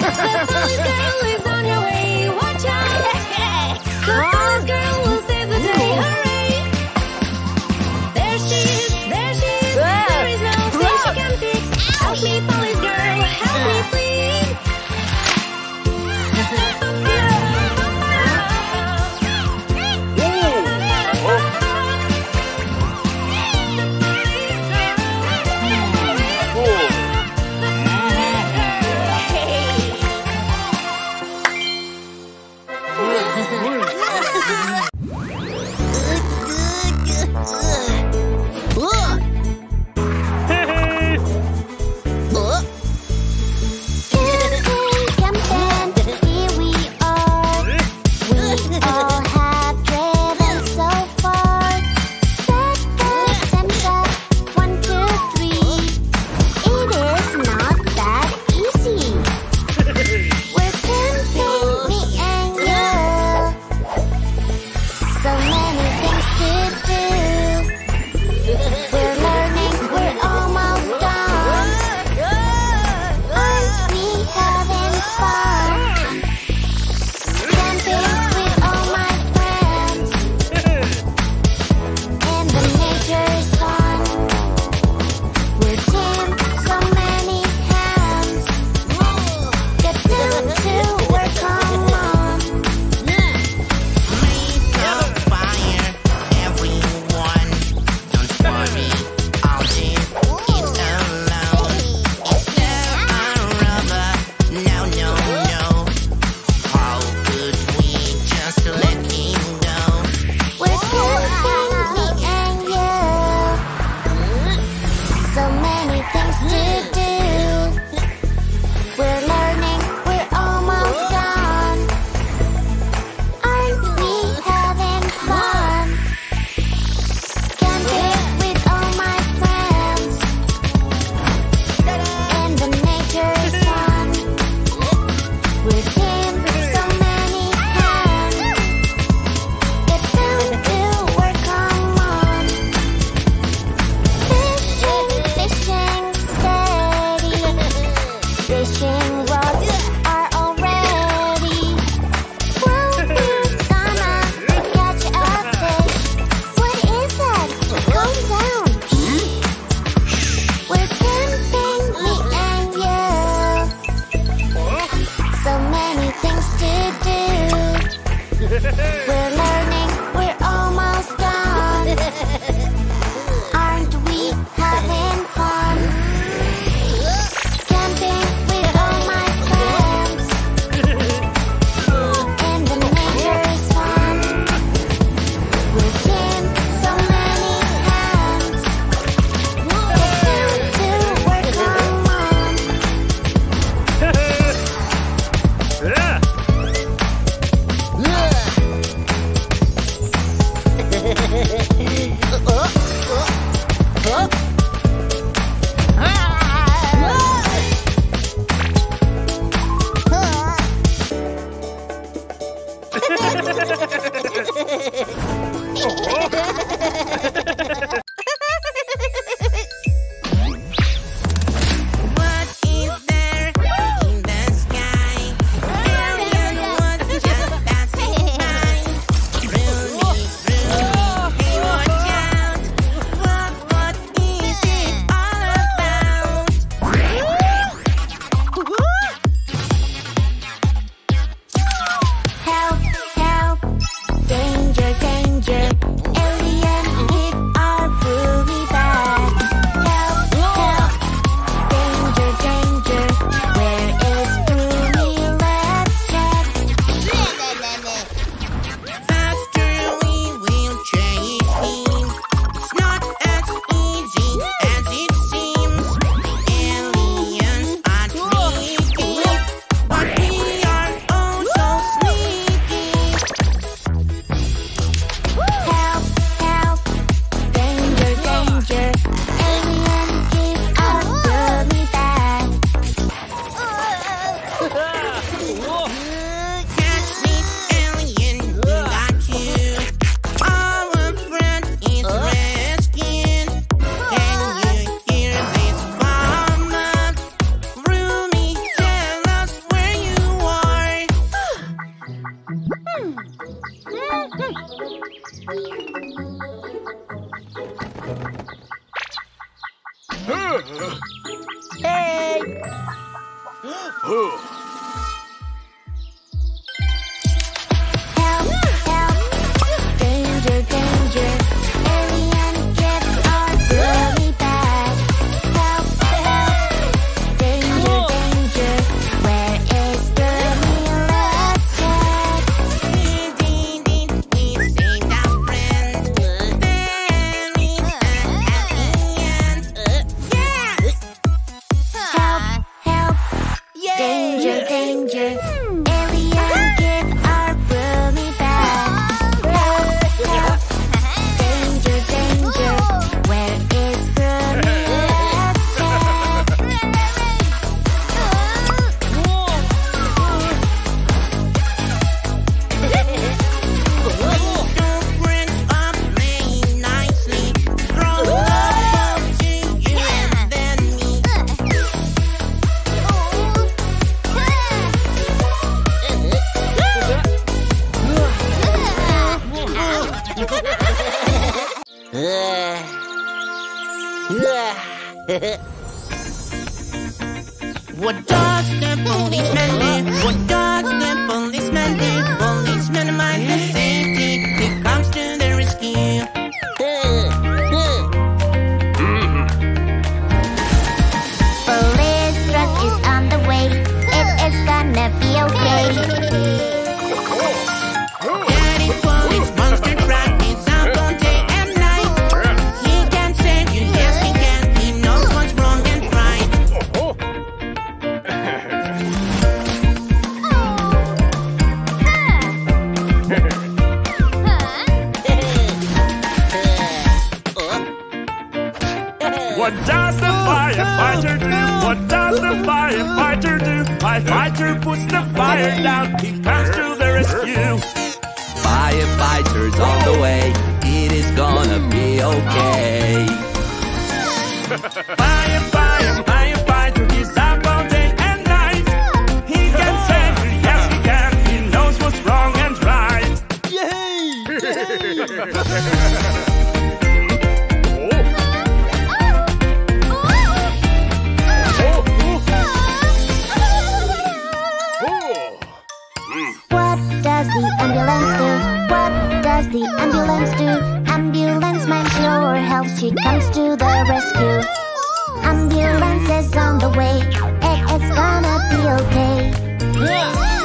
The foolish girl is on her way. Watch out! The foolish girl will save the day. Hooray! There she is. There she is. There is no thing she can fix. Help me, foolish girl. Help me, please. Help, help, danger, danger, alien Hey! Help! Help! Danger, danger. Alien gets our glory back. Help! Help! Danger, danger. Where is the real check? We saved our friend. Help! Help! Danger, danger. What does the policeman do? What does the policeman do? Policeman mind the safety. He comes to the rescue. Police truck is on the way. It is gonna be okay. Daddy police monster truck is up all day and night. He can save you, yes he can. He knows what's wrong and right. What does the firefighter do? What does the firefighter do? Firefighter puts the fire down. He comes to the rescue. Firefighters on the way. It is gonna be okay. Firefighter is up all day and night. He can save you, yes he can. He knows what's wrong and right. Yay! Yay! The ambulance do. Ambulance man sure helps. She comes to the rescue. Ambulance is on the way. It's gonna be okay.